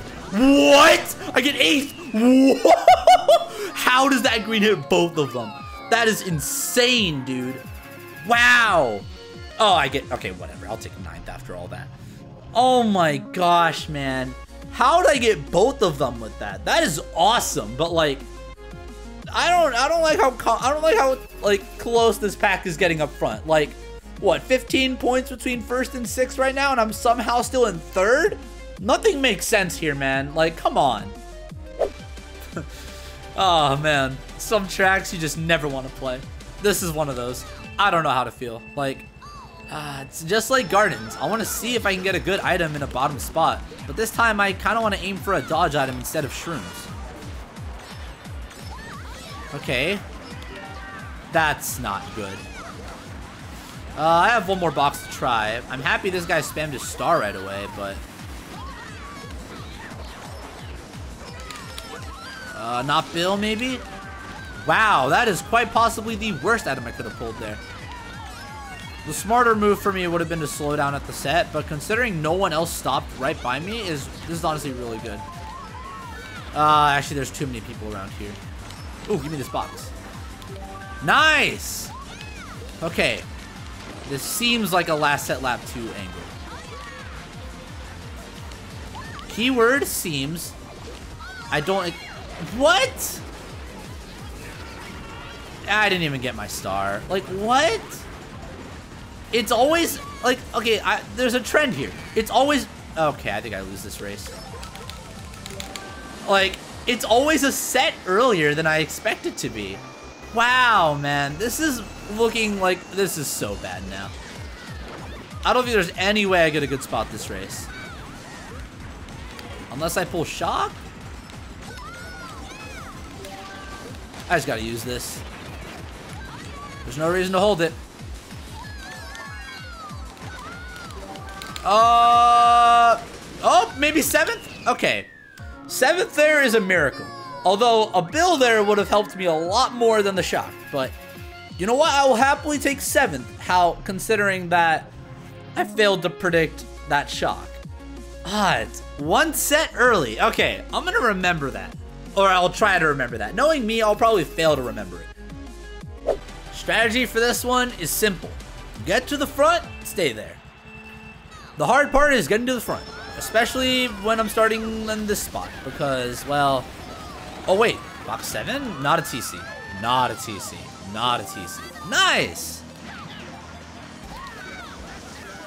What? I get eighth. Whoa! How does that green hit both of them? That is insane, dude. Wow. Oh, I get... Okay, whatever. I'll take ninth after all that. Oh my gosh, man. How did I get both of them with that? That is awesome, but like... I don't like how close this pack is getting up front. Like, what, 15 points between first and sixth right now, and I'm somehow still in third? Nothing makes sense here, man. Like, come on. Oh, man. Some tracks you just never want to play. This is one of those. I don't know how to feel. Like, it's just like gardens. I want to see if I can get a good item in a bottom spot. But this time, I kind of want to aim for a dodge item instead of shrooms. Okay. That's not good. I have one more box to try. I'm happy this guy spammed his star right away, but... not Bill, maybe? Wow, that is quite possibly the worst item I could have pulled there. The smarter move for me would have been to slow down at the set, but considering no one else stopped right by me, this is honestly really good. Actually, there's too many people around here. Ooh, give me this box. Nice! Okay. This seems like a last set lap 2 angle. Keyword seems. I don't... What? I didn't even get my star. Like, what? It's always... Like, okay, there's a trend here. It's always... Okay, I think I lose this race. Like... It's always a set earlier than I expect it to be. Wow, man. This is looking like... This is so bad now. I don't think there's any way I get a good spot this race. Unless I pull shock? I just gotta use this. There's no reason to hold it. Oh, maybe 7th? Okay. 7th there is a miracle. Although, a bill there would have helped me a lot more than the shock. But, you know what? I will happily take 7th. How, considering that I failed to predict that shock. It's one set early. Okay, I'm going to remember that. Or I'll try to remember that. Knowing me, I'll probably fail to remember it. Strategy for this one is simple. Get to the front, stay there. The hard part is getting to the front. Especially when I'm starting in this spot, because, well... Oh, wait. Box 7? Not a TC. Not a TC. Not a TC. Nice!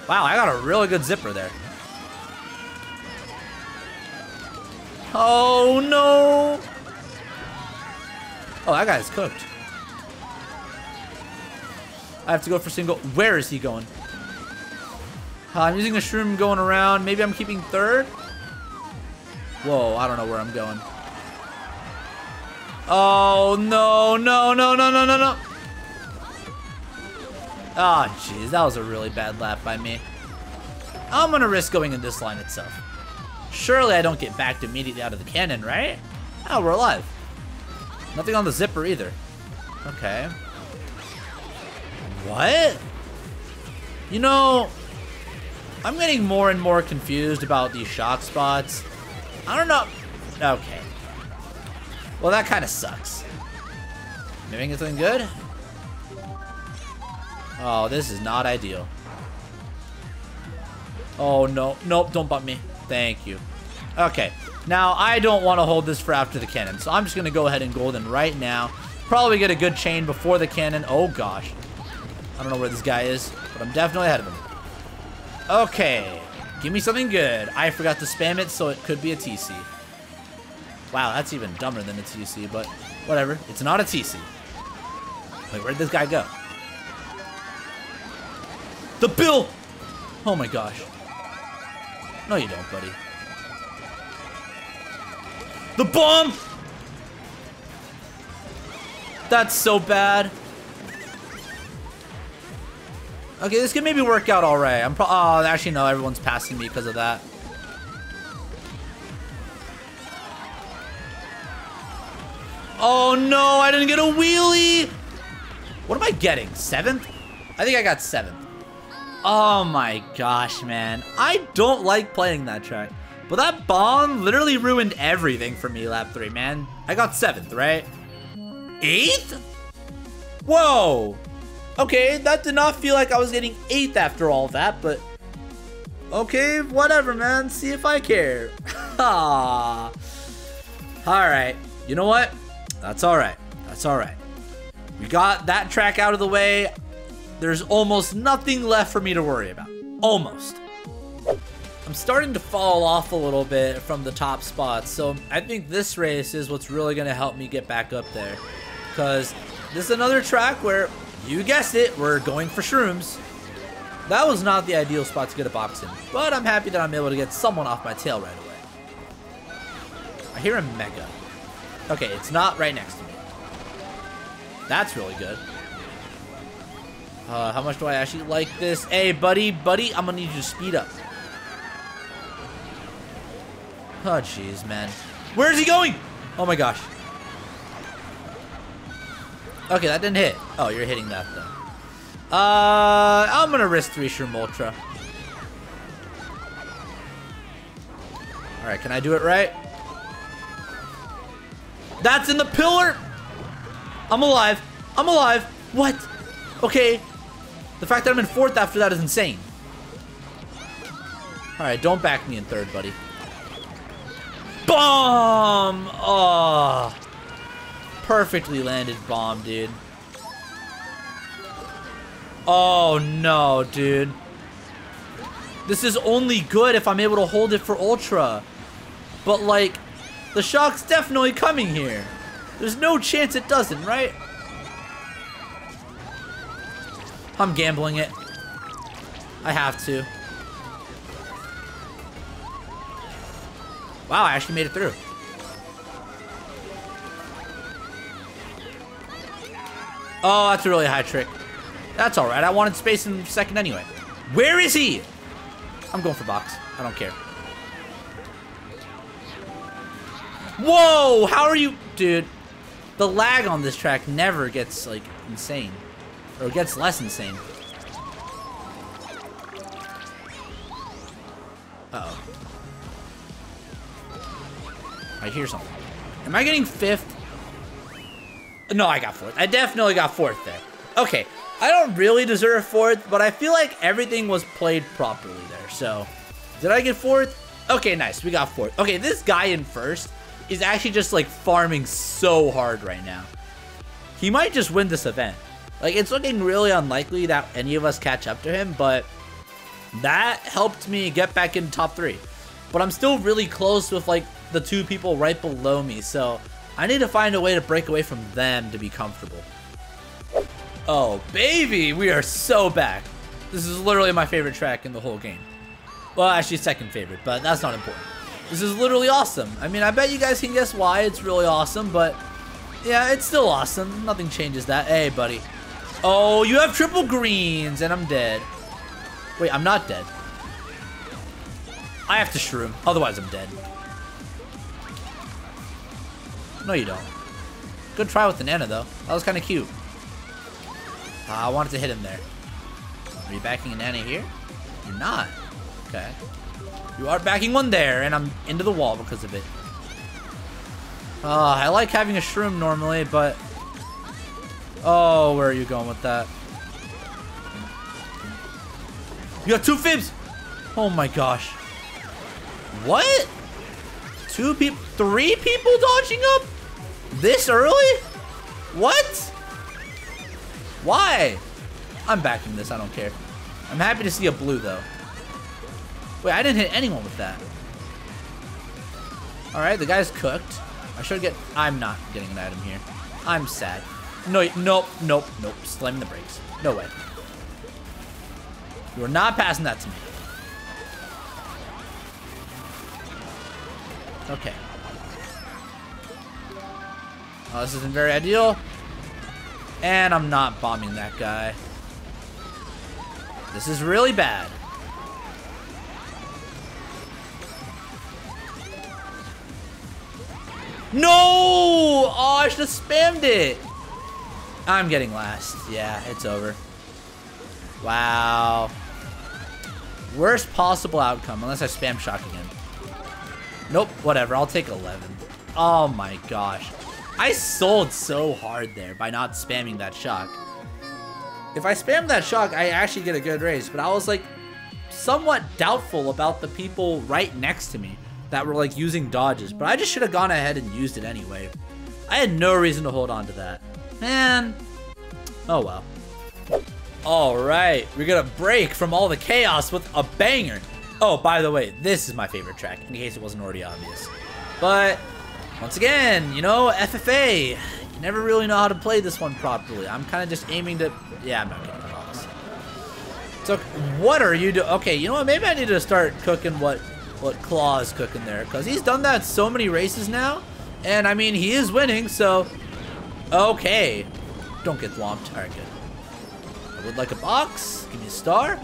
Wow, I got a really good zipper there. Oh, no! Oh, that guy's cooked. I have to go for single... Where is he going? I'm using a shroom going around. Maybe I'm keeping third? Whoa, I don't know where I'm going. Oh, no, no, no, no, no, no, no. Ah, jeez, that was a really bad lap by me. I'm going to risk going in this line itself. Surely I don't get backed immediately out of the cannon, right? Oh, we're alive. Nothing on the zipper either. Okay. What? You know... I'm getting more and more confused about these shock spots. I don't know. Okay. Well, that kind of sucks. Maybe I can get something good? Oh, this is not ideal. Oh, no. Nope, don't bump me. Thank you. Okay. Now, I don't want to hold this for after the cannon, so I'm just going to go ahead and golden right now. Probably get a good chain before the cannon. Oh, gosh. I don't know where this guy is, but I'm definitely ahead of him. Okay. Give me something good. I forgot to spam it, so it could be a TC. Wow, that's even dumber than a TC, but whatever. It's not a TC. Wait, where'd this guy go? The bill! Oh my gosh. No, you don't, buddy. The bomb! That's so bad. Okay, this can maybe work out all right. Oh, actually, no. Everyone's passing me because of that. Oh, no. I didn't get a wheelie. What am I getting? Seventh? I think I got seventh. Oh, my gosh, man. I don't like playing that track. But that bomb literally ruined everything for me, lap 3, man. I got seventh, right? Eighth? Whoa. Okay, that did not feel like I was getting 8th after all that, but... okay, whatever, man. See if I care. Alright. You know what? That's alright. That's alright. We got that track out of the way. There's almost nothing left for me to worry about. Almost. I'm starting to fall off a little bit from the top spots, so I think this race is what's really going to help me get back up there. Because this is another track where... you guessed it, we're going for shrooms. That was not the ideal spot to get a box in, but I'm happy that I'm able to get someone off my tail right away. I hear a mega. Okay, it's not right next to me. That's really good. How much do I actually like this? Hey, buddy, I'm gonna need you to speed up. Oh, jeez, man. Where is he going? Oh, my gosh. Okay, that didn't hit. Oh, you're hitting that, though. I'm gonna risk 3 Shroom Ultra. Alright, can I do it right? That's in the pillar! I'm alive. I'm alive. What? Okay. The fact that I'm in 4th after that is insane. Alright, don't back me in 3rd, buddy. Bomb! Oh. Perfectly landed bomb, dude. Oh, no, dude. This is only good if I'm able to hold it for Ultra. But, like, the shock's definitely coming here. There's no chance it doesn't, right? I'm gambling it. I have to. Wow, I actually made it through. Oh, that's a really high trick. That's alright. I wanted space in second anyway. Where is he? I'm going for box. I don't care. Whoa! How are you... dude, the lag on this track never gets, like, insane. Or gets less insane. Uh-oh. I hear something. Am I getting 5th? No, I got 4th. I definitely got 4th there. Okay, I don't really deserve 4th, but I feel like everything was played properly there. So, did I get 4th? Okay, nice. We got 4th. Okay, this guy in 1st is actually just, like, farming so hard right now. He might just win this event. Like, it's looking really unlikely that any of us catch up to him, but that helped me get back in top 3. But I'm still really close with, like, the 2 people right below me, so... I need to find a way to break away from them to be comfortable. Oh, baby! We are so back. This is literally my favorite track in the whole game. Well, actually, second favorite, but that's not important. This is literally awesome. I mean, I bet you guys can guess why it's really awesome, but... yeah, it's still awesome. Nothing changes that. Hey, buddy. Oh, you have triple greens, and I'm dead. Wait, I'm not dead. I have to shroom, otherwise I'm dead. No, you don't. Good try with the Nana, though. That was kind of cute. I wanted to hit him there. Are you backing a Nana here? You're not. Okay. You are backing one there, and I'm into the wall because of it. I like having a shroom normally, but... oh, where are you going with that? You got 2 fibs! Oh, my gosh. What? 2 people... 3 people dodging up? This early? What? Why? I'm backing this. I don't care. I'm happy to see a blue, though. Wait, I didn't hit anyone with that. Alright, the guy's cooked. I should get... I'm not getting an item here. I'm sad. No, nope, nope, nope. Slamming the brakes. No way. You are not passing that to me. Okay. Oh, this isn't very ideal. And I'm not bombing that guy. This is really bad. No! Oh, I should have spammed it. I'm getting last. Yeah, it's over. Wow. Worst possible outcome, unless I spam shock again. Nope, whatever. I'll take 11. Oh my gosh. I sold so hard there by not spamming that shock. If I spam that shock, I actually get a good race, but I was like somewhat doubtful about the people right next to me that were like using dodges, but I just should have gone ahead and used it anyway. I had no reason to hold on to that. Man. Oh well. All right, we're gonna break from all the chaos with a banger. Oh, by the way, this is my favorite track, in case it wasn't already obvious. But once again, you know, FFA, you never really know how to play this one properly. I'm kind of just aiming to... Yeah, I'm not getting it all. So what are you doing? Okay, you know what? Maybe I need to start cooking what Claw is cooking there, because he's done that so many races now. And I mean, he is winning, so... Okay. Don't get whomped. All right, good. I would like a box. Give me a star.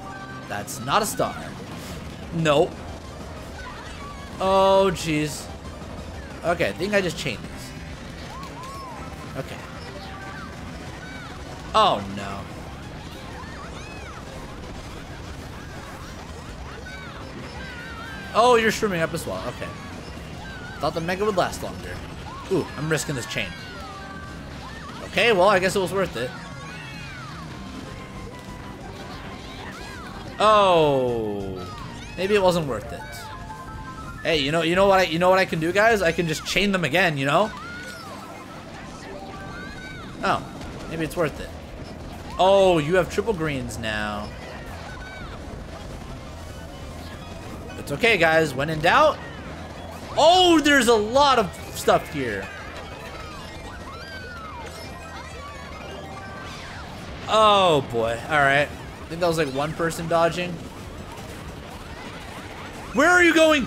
That's not a star. Nope. Oh, jeez. Okay, I think I just chained this. Okay. Oh, no. Oh, you're shrooming up as well. Okay. Thought the Mega would last longer. Ooh, I'm risking this chain. Okay, well, I guess it was worth it. Oh... Maybe it wasn't worth it. Hey, you know what I can do, guys? I can just chain them again, you know? Oh, maybe it's worth it. Oh, you have triple greens now. It's okay, guys. When in doubt. Oh, there's a lot of stuff here. Oh boy. All right. I think that was like one person dodging. Where are you going?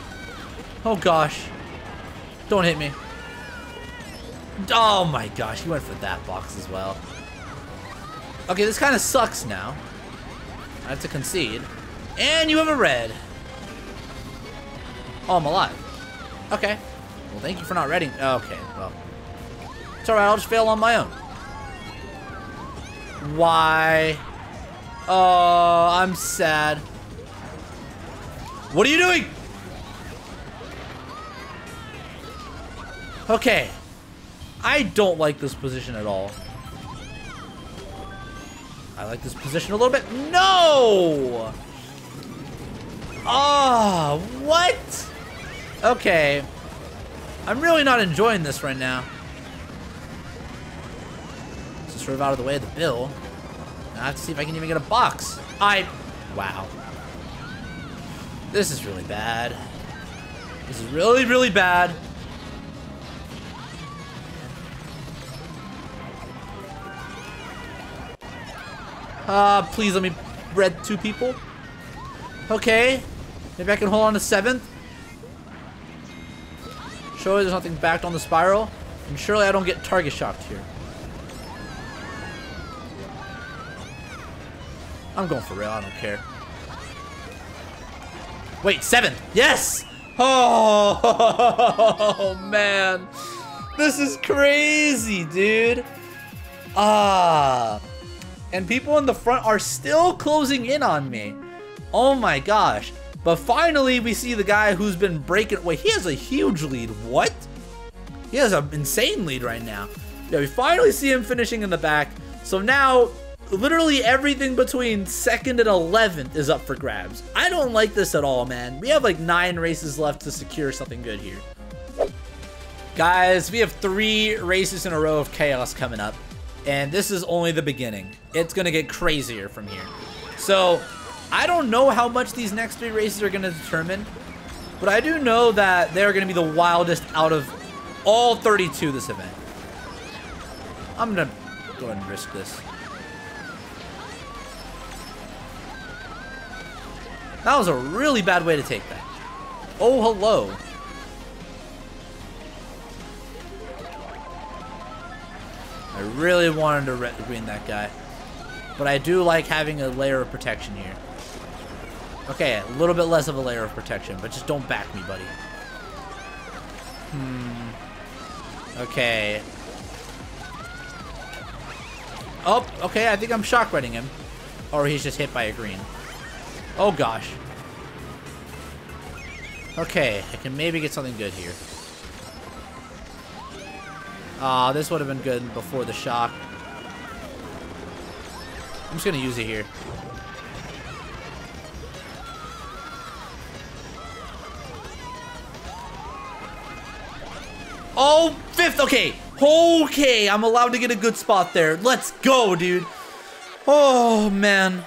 Oh, gosh. Don't hit me. Oh, my gosh. He went for that box as well. Okay, this kind of sucks now. I have to concede. And you have a red. Oh, I'm alive. Okay. Well, thank you for not redding. Okay, well. It's all right. I'll just fail on my own. Why? Oh, I'm sad. What are you doing? Okay. I don't like this position at all. I like this position a little bit. No! Oh, what? Okay. I'm really not enjoying this right now. Just sort of out of the way of the bill. Now I have to see if I can even get a box. Wow. This is really bad. This is really, really bad. Please let me red two people. Okay. Maybe I can hold on to seventh. Surely there's nothing backed on the spiral. And surely I don't get target shocked here. I'm going for real. I don't care. Wait, 7th. Yes! Oh, man. This is crazy, dude. Ah. And people in the front are still closing in on me. Oh, my gosh. But finally, we see the guy who's been breaking... Wait, he has a huge lead. What? He has an insane lead right now. Yeah, we finally see him finishing in the back. So now... Literally everything between 2nd and 11th is up for grabs. I don't like this at all, man. We have like 9 races left to secure something good here. Guys, we have 3 races in a row of chaos coming up. And this is only the beginning. It's gonna get crazier from here. So I don't know how much these next three races are gonna determine, but I do know that they're gonna be the wildest out of all 32 this event. I'm gonna go ahead and risk this. That was a really bad way to take that. Oh, hello. I really wanted to win that guy. But I do like having a layer of protection here. Okay, a little bit less of a layer of protection, but just don't back me, buddy. Okay. Oh, okay, I think I'm shock riding him. Or he's just hit by a green. Oh, gosh. Okay, I can maybe get something good here. Ah, this would have been good before the shock. I'm just gonna use it here. Oh, fifth, okay. Okay, I'm allowed to get a good spot there. Let's go, dude. Oh, man.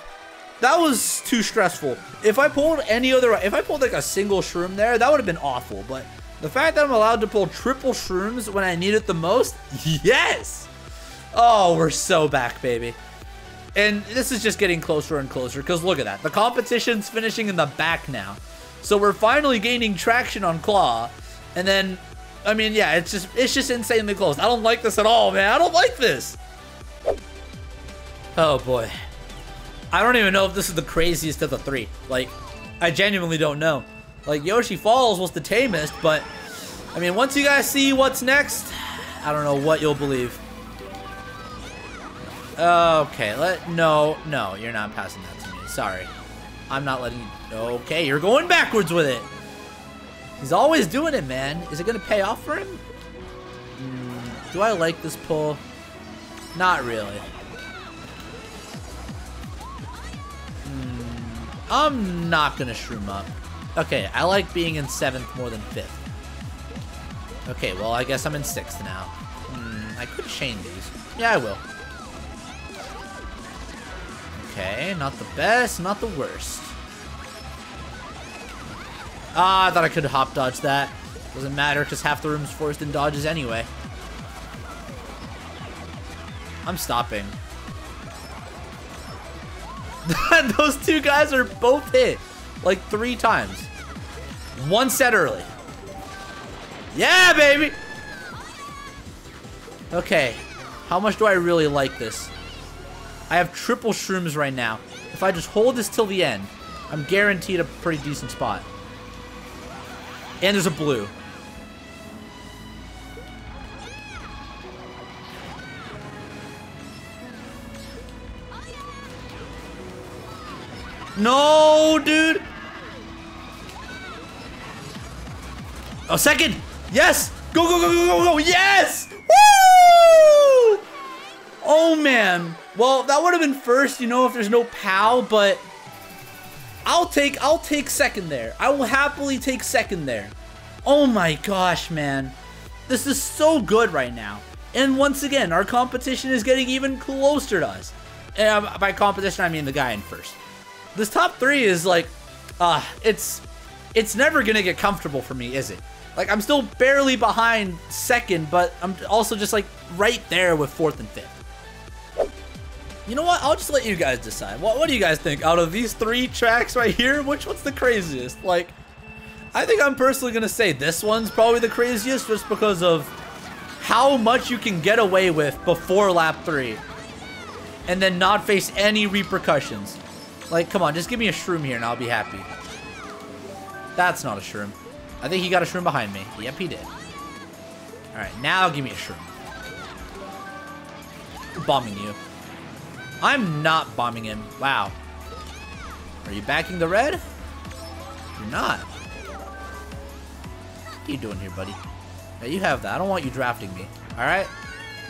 That was too stressful. If I pulled any other, if I pulled like a single shroom there, that would have been awful, but the fact that I'm allowed to pull triple shrooms when I need it the most, yes! Oh, we're so back, baby. And this is just getting closer and closer, because look at that. The competition's finishing in the back now. So we're finally gaining traction on Claw. And then, I mean, yeah, it's just insanely close. I don't like this at all, man. I don't like this. Oh, boy. I don't even know if this is the craziest of the three. Like, I genuinely don't know. Like, Yoshi Falls was the tamest, but, I mean, once you guys see what's next, I don't know what you'll believe. Okay, no, you're not passing that to me. Sorry. I'm not letting you, okay, you're going backwards with it. He's always doing it, man. Is it going to pay off for him? Do I like this pull? Not really. I'm not going to shroom up. Okay, I like being in 7th more than 5th. Okay, well, I guess I'm in 6th now. I could chain these. Yeah, I will. Okay, not the best, not the worst. Ah, I thought I could hop dodge that. Doesn't matter, because half the room's forced in dodges anyway. I'm stopping. Those two guys are both hit. Like 3 times. One set early. Yeah, baby! Okay. How much do I really like this? I have triple shrooms right now. If I just hold this till the end, I'm guaranteed a pretty decent spot. And there's a blue. No, dude! Oh, second! Yes! Go, go, go, go, go, go! Yes! Woo! Oh, man. Well, that would have been first, you know, if there's no PAL, but I'll take second there. I will happily take second there. Oh, my gosh, man. This is so good right now. And once again, our competition is getting even closer to us. And by competition, I mean the guy in first. This top 3 is like, it's never gonna get comfortable for me, is it? Like, I'm still barely behind 2nd, but I'm also just like right there with 4th and 5th. You know what? I'll just let you guys decide. What do you guys think? Out of these 3 tracks right here, which one's the craziest? Like, I think I'm personally gonna say this one's probably the craziest just because of how much you can get away with before lap 3 and then not face any repercussions. Like, come on, just give me a shroom here and I'll be happy. That's not a shroom. I think he got a shroom behind me. Yep, he did. Alright, now give me a shroom. I'm bombing you. I'm not bombing him. Wow. Are you backing the red? You're not. What are you doing here, buddy? Yeah, you have that. I don't want you drafting me. Alright?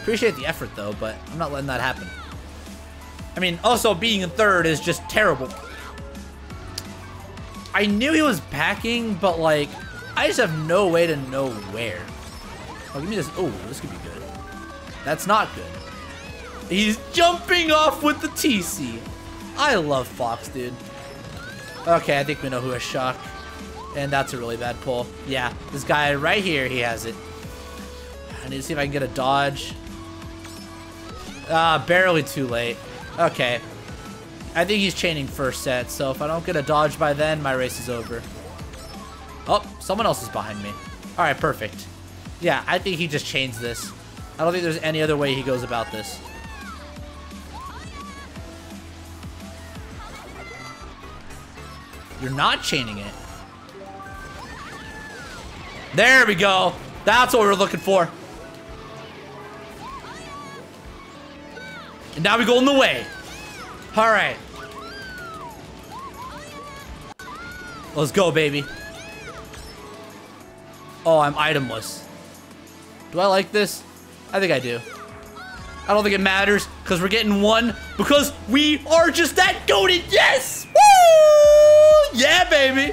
Appreciate the effort, though, but I'm not letting that happen. I mean, also being in 3rd is just terrible. I knew he was backing, but like, I just have no way to know where. Oh, give me this. Oh, this could be good. That's not good. He's jumping off with the TC. I love Fox, dude. Okay, I think we know who has shock. And that's a really bad pull. Yeah, this guy right here, he has it. I need to see if I can get a dodge. Barely too late. Okay. I think he's chaining first set, so if I don't get a dodge by then, my race is over. Oh, someone else is behind me. All right, perfect. Yeah, I think he just chains this. I don't think there's any other way he goes about this. You're not chaining it. There we go. That's what we were looking for. And now we go in the way. All right. Let's go, baby. Oh, I'm itemless. Do I like this? I think I do. I don't think it matters because we're getting one because we are just that goated. Yes! Woo! Yeah, baby.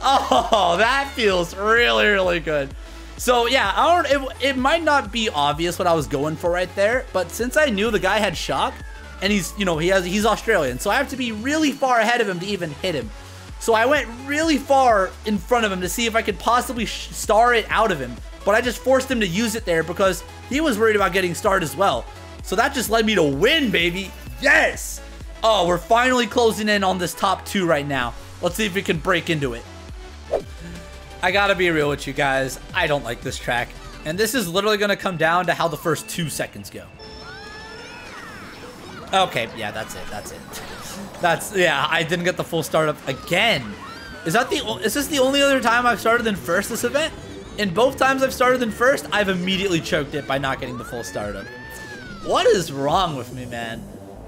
Oh, that feels really, really good. So yeah, I don't, it might not be obvious what I was going for right there, but since I knew the guy had shock and he's, you know, he's Australian, so I have to be really far ahead of him to even hit him. So I went really far in front of him to see if I could possibly star it out of him, but I just forced him to use it there because he was worried about getting starred as well. So that just led me to win, baby. Yes. Oh, we're finally closing in on this top two right now. Let's see if we can break into it. I gotta be real with you guys, I don't like this track. And this is literally gonna come down to how the first 2 seconds go. Okay, yeah, that's it, that's it. That's, yeah, I didn't get the full startup again. Is this the only other time I've started in first this event? And both times I've started in first, I've immediately choked it by not getting the full startup. What is wrong with me, man?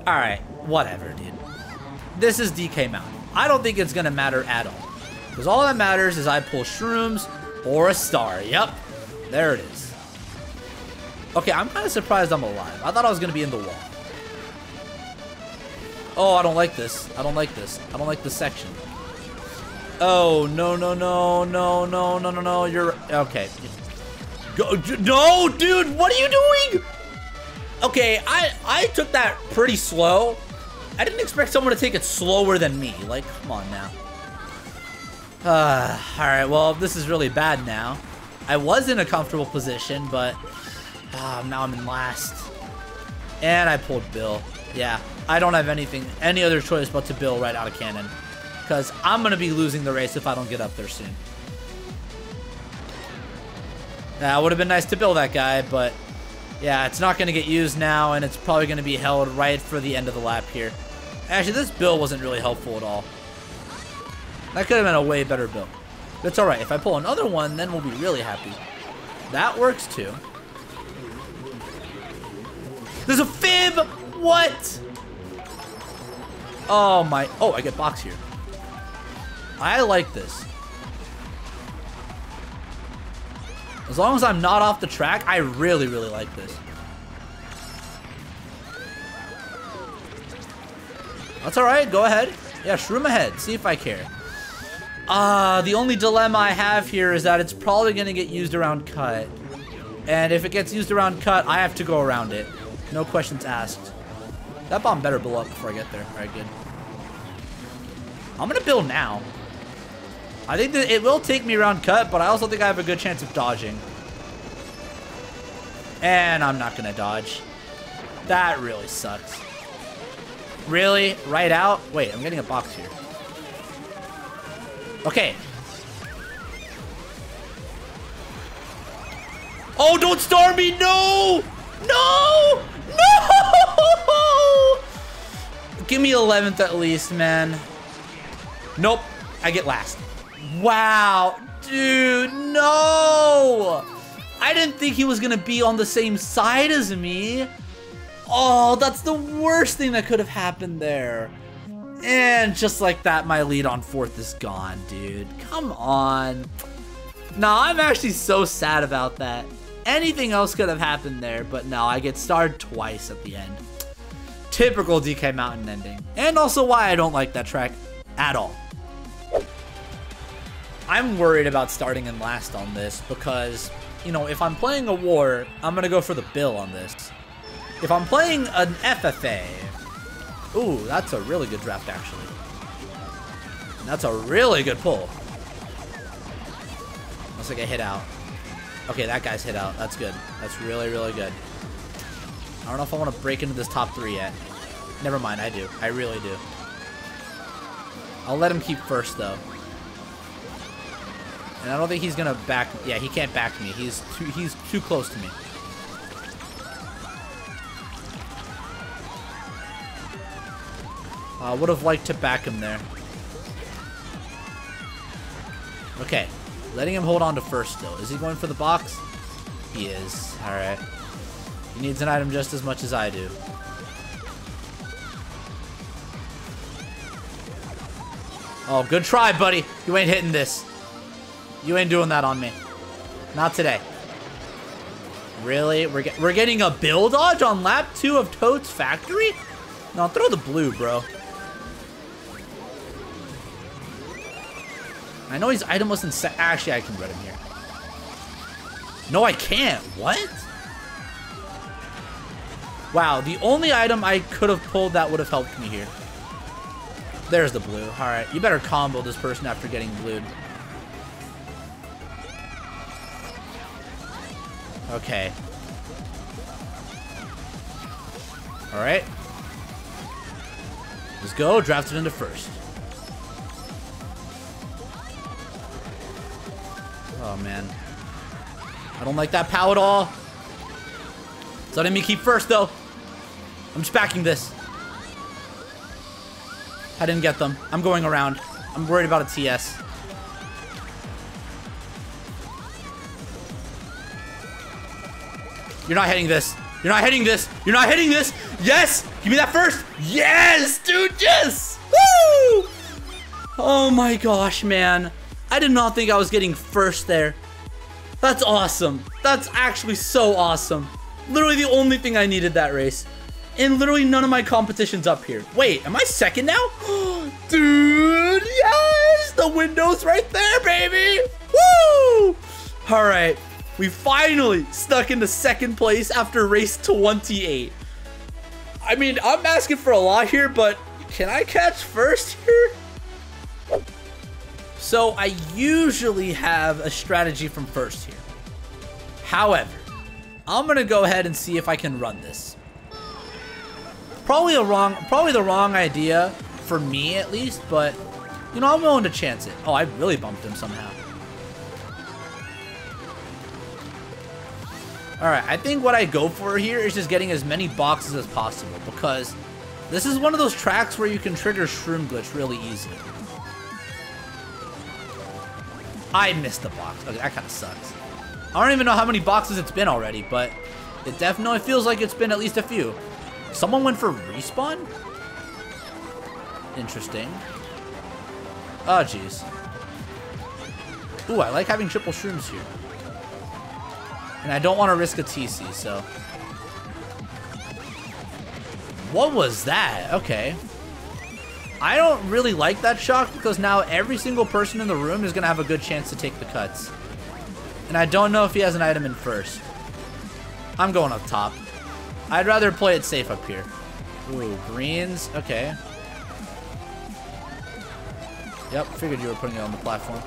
All right, whatever, dude. This is DK Mountain. I don't think it's gonna matter at all. Because all that matters is I pull shrooms or a star. Yep. There it is. Okay, I'm kind of surprised I'm alive. I thought I was going to be in the wall. Oh, I don't like this. I don't like this. I don't like this section. Oh, no, no, no, no, no, no, no, no. You're... Okay. Go, no, dude. What are you doing? Okay, I took that pretty slow. I didn't expect someone to take it slower than me. Like, come on now. Alright, well, this is really bad now. I was in a comfortable position, but now I'm in last. And I pulled Bill. Yeah, I don't have any other choice but to Bill right out of cannon. Because I'm going to be losing the race if I don't get up there soon. Now, it would have been nice to Bill that guy, but yeah, it's not going to get used now, and it's probably going to be held right for the end of the lap here. Actually, this Bill wasn't really helpful at all. That could have been a way better build. That's all right. If I pull another one, then we'll be really happy. That works too. There's a fib! What? Oh my... Oh, I get box here. I like this. As long as I'm not off the track, I really, really like this. That's all right. Go ahead. Yeah, shroom ahead. See if I care. The only dilemma I have here is that it's probably going to get used around cut. And if it gets used around cut, I have to go around it. No questions asked. That bomb better blow up before I get there. Alright, good. I'm going to build now. I think that it will take me around cut, but I also think I have a good chance of dodging. And I'm not going to dodge. That really sucks. Really? Right out? Wait, I'm getting a box here. Okay. Oh, don't star me! No! No! No! Give me 11th at least, man. Nope. I get last. Wow. Dude, no! I didn't think he was going to be on the same side as me. Oh, that's the worst thing that could have happened there. And just like that, my lead on fourth is gone, dude. Come on. No, I'm actually so sad about that. Anything else could have happened there, but no, I get starred twice at the end. Typical DK Mountain ending. And also why I don't like that track at all. I'm worried about starting in last on this because, you know, if I'm playing a war, I'm going to go for the Bill on this. If I'm playing an FFA, ooh, that's a really good draft, actually. That's a really good pull. Looks like a hit out. Okay, that guy's hit out. That's good. That's really, really good. I don't know if I want to break into this top three yet. Never mind, I do. I really do. I'll let him keep first, though. And I don't think he's going to back... Yeah, he can't back me. He's too close to me. I would have liked to back him there. Okay. Letting him hold on to first, though. Is he going for the box? He is. Alright. He needs an item just as much as I do. Oh, good try, buddy. You ain't hitting this. You ain't doing that on me. Not today. Really? We're getting a bill dodge on lap 2 of Toad's Factory? No, throw the blue, bro. I know he's itemless and set. Actually, I can run him here. No, I can't. What? Wow, the only item I could have pulled that would have helped me here. There's the blue. Alright, you better combo this person after getting blued. Okay. Alright. Let's go. Draft it into first. Oh, man. I don't like that POW at all. It's letting me keep first, though. I'm just backing this. I didn't get them. I'm going around. I'm worried about a TS. You're not hitting this. You're not hitting this. You're not hitting this. Yes! Give me that first. Yes, dude, yes! Woo! Oh, my gosh, man. I did not think I was getting first there. That's awesome. That's actually so awesome. Literally the only thing I needed that race. And literally none of my competition's up here. Wait, am I second now? Dude, yes! The window's right there, baby! Woo! All right, we finally snuck into second place after race 28. I mean, I'm asking for a lot here, but can I catch first here? So I usually have a strategy from first here. However, I'm gonna go ahead and see if I can run this. Probably the wrong idea for me at least, but you know, I'm willing to chance it. Oh, I really bumped him somehow. All right, I think what I go for here is just getting as many boxes as possible because this is one of those tracks where you can trigger Shroom Glitch really easily. I missed the box. Okay, that kind of sucks. I don't even know how many boxes it's been already, but it definitely feels like it's been at least a few. Someone went for respawn? Interesting. Oh, jeez. Ooh, I like having triple shrooms here. And I don't want to risk a TC, so... What was that? Okay. I don't really like that shock because now every single person in the room is going to have a good chance to take the cuts. And I don't know if he has an item in first. I'm going up top. I'd rather play it safe up here. Ooh, greens. Okay. Yep, figured you were putting it on the platform.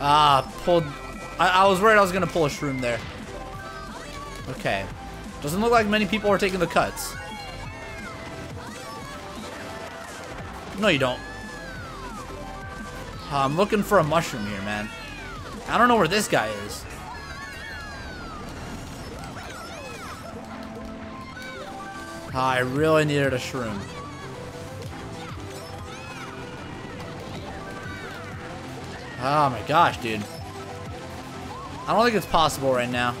Ah, pulled... I was worried I was going to pull a shroom there. Okay. Doesn't look like many people are taking the cuts. No, you don't. I'm looking for a mushroom here, man. I don't know where this guy is. I really needed a shroom. Oh my gosh, dude. I don't think it's possible right now.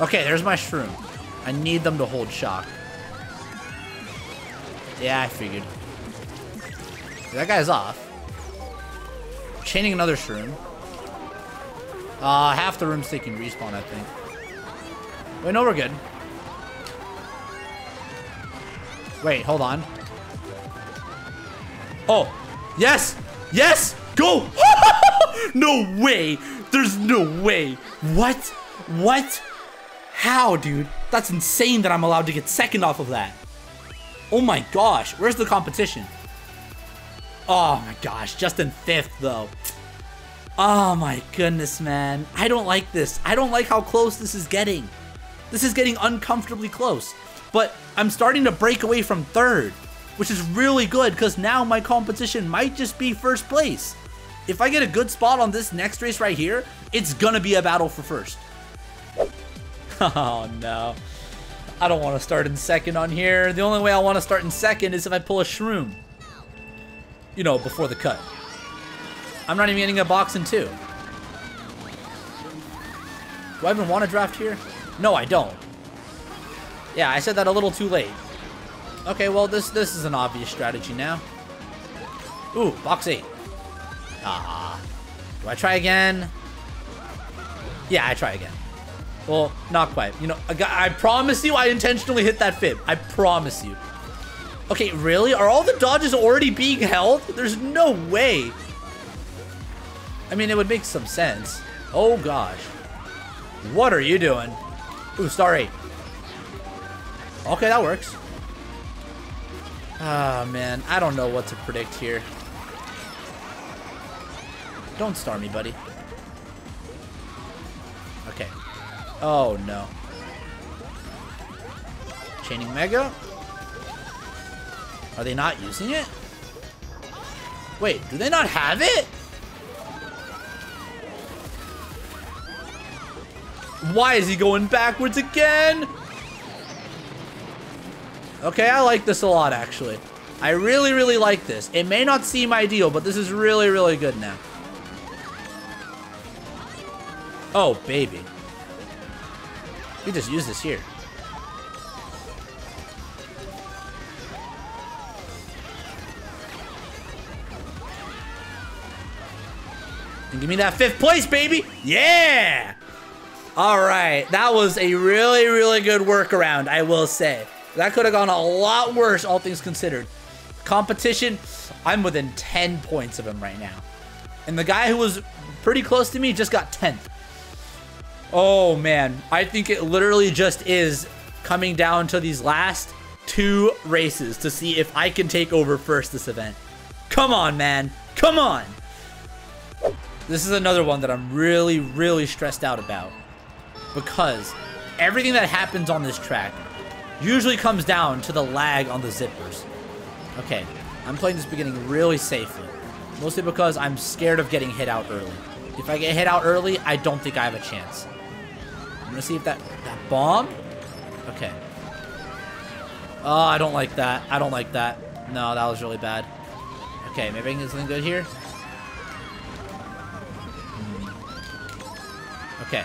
Okay, there's my shroom. I need them to hold shock. Yeah, I figured. That guy's off. Chaining another shroom. Half the room's taking respawn, I think. Wait, no, we're good. Wait, hold on. Oh, yes! Yes! Go! No way! There's no way! What? What? How, dude? That's insane that I'm allowed to get second off of that. Oh my gosh, where's the competition? Oh my gosh, just in fifth though. Oh my goodness, man. I don't like this. I don't like how close this is getting. This is getting uncomfortably close. But I'm starting to break away from third, which is really good because now my competition might just be first place. If I get a good spot on this next race right here, it's gonna be a battle for first. Oh no, I don't want to start in second on here. The only way I want to start in second is if I pull a shroom, you know, before the cut. I'm not even getting a box in two. Do I even want to draft here? No, I don't. Yeah, I said that a little too late. Okay, well, this is an obvious strategy now. Ooh, box 8. Ah. Do I try again? Yeah, I try again. Well, not quite. You know, I promise you I intentionally hit that fib. I promise you. Okay, really? Are all the dodges already being held? There's no way. I mean, it would make some sense. Oh, gosh. What are you doing? Ooh, star 8. Okay, that works. Ah, man. I don't know what to predict here. Don't star me, buddy. Okay. Oh, no. Chaining Mega? Are they not using it? Wait, do they not have it? Why is he going backwards again? Okay, I like this a lot, actually. I really, really like this. It may not seem ideal, but this is really, really good now. Oh, baby. We just use this here. And give me that fifth place, baby! Yeah! All right, that was a really, really good workaround, I will say. That could have gone a lot worse, all things considered. Competition, I'm within 10 points of him right now. And the guy who was pretty close to me just got 10th. Oh, man. I think it literally just is coming down to these last two races to see if I can take over first this event. Come on, man. Come on. This is another one that I'm really, really stressed out about, because everything that happens on this track usually comes down to the lag on the zippers. Okay, I'm playing this beginning really safely, mostly because I'm scared of getting hit out early. If I get hit out early, I don't think I have a chance. I'm gonna see if that bomb. Okay. Oh, I don't like that. I don't like that. No, that was really bad. Okay, maybe I can get something good here. Okay.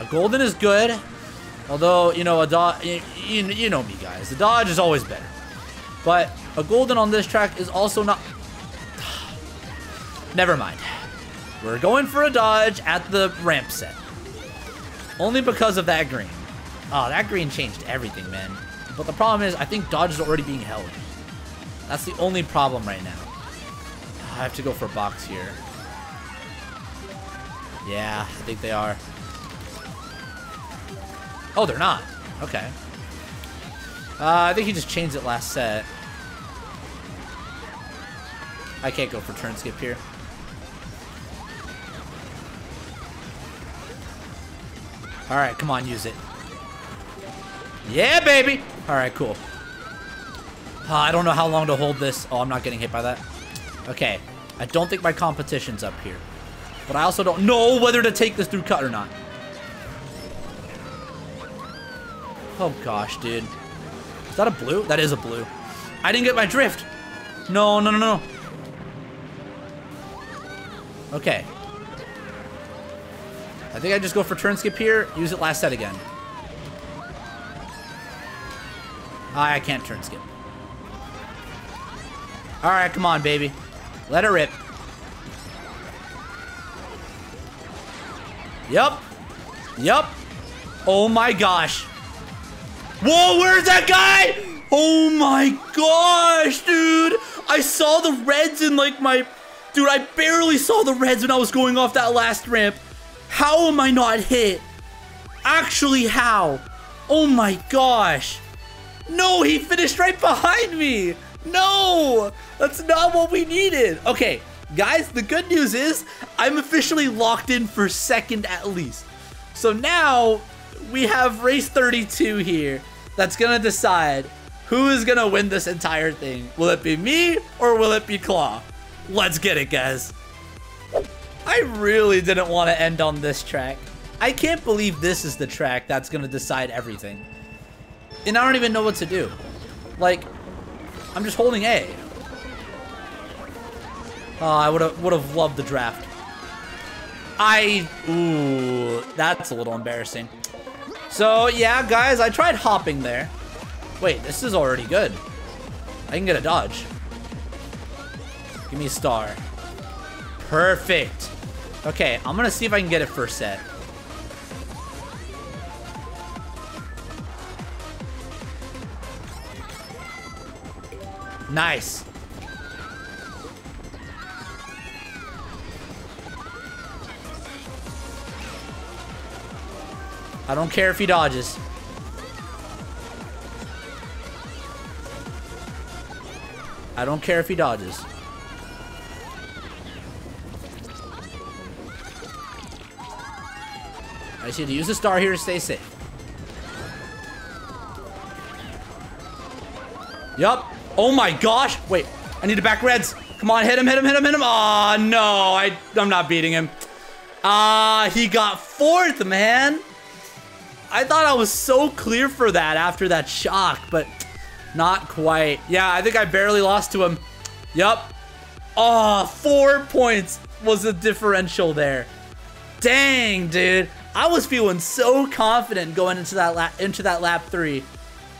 A golden is good, although, you know, a dodge, you know me, guys. The dodge is always better. But a golden on this track is also not... Never mind. We're going for a dodge at the ramp set. Only because of that green. Oh, that green changed everything, man. But the problem is, I think dodge is already being held. That's the only problem right now. I have to go for a box here. Yeah, I think they are. Oh, they're not. Okay. I think he just changed it last set. I can't go for turn skip here. All right, come on, use it. Yeah, baby. All right, cool. I don't know how long to hold this. Oh, I'm not getting hit by that. Okay. I don't think my competition's up here, but I also don't know whether to take this through cut or not. Oh, gosh, dude. Is that a blue? That is a blue. I didn't get my drift. No, no, no, no. Okay. I think I just go for turn skip here. Use it last set again. I can't turn skip. All right, come on, baby. Let it rip. Yup. Yup. Oh, my gosh. Whoa, where's that guy? Oh my gosh, dude. I saw the reds in like my... Dude, I barely saw the reds when I was going off that last ramp. How am I not hit? Actually, how? Oh my gosh. No, he finished right behind me. No, that's not what we needed. Okay, guys, the good news is I'm officially locked in for second at least. So now we have race 32 here. That's gonna decide who is gonna win this entire thing. Will it be me or will it be Claw? Let's get it, guys. I really didn't want to end on this track. I can't believe this is the track that's gonna decide everything. And I don't even know what to do. Like, I'm just holding A. Oh, I would have loved the draft. Ooh, that's a little embarrassing. So, yeah, guys, I tried hopping there. Wait, this is already good. I can get a dodge. Give me a star. Perfect. Okay, I'm gonna see if I can get it first set. Nice. I don't care if he dodges. I don't care if he dodges. I should use the star here to stay safe. Yup. Oh my gosh. Wait, I need to back reds. Come on, hit him, hit him, hit him, hit him. Oh, no, I'm not beating him. He got fourth, man. I thought I was so clear for that after that shock, but not quite. Yeah, I think I barely lost to him. Yup. Oh, 4 points was the differential there. Dang, dude. I was feeling so confident going into that lap three.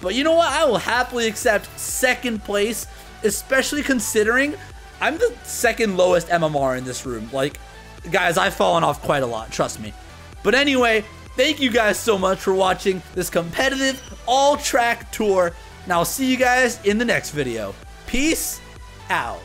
But you know what? I will happily accept second place, especially considering I'm the second lowest MMR in this room. Like, guys, I've fallen off quite a lot, trust me. But anyway, thank you guys so much for watching this competitive all-track tour. And I'll see you guys in the next video. Peace out.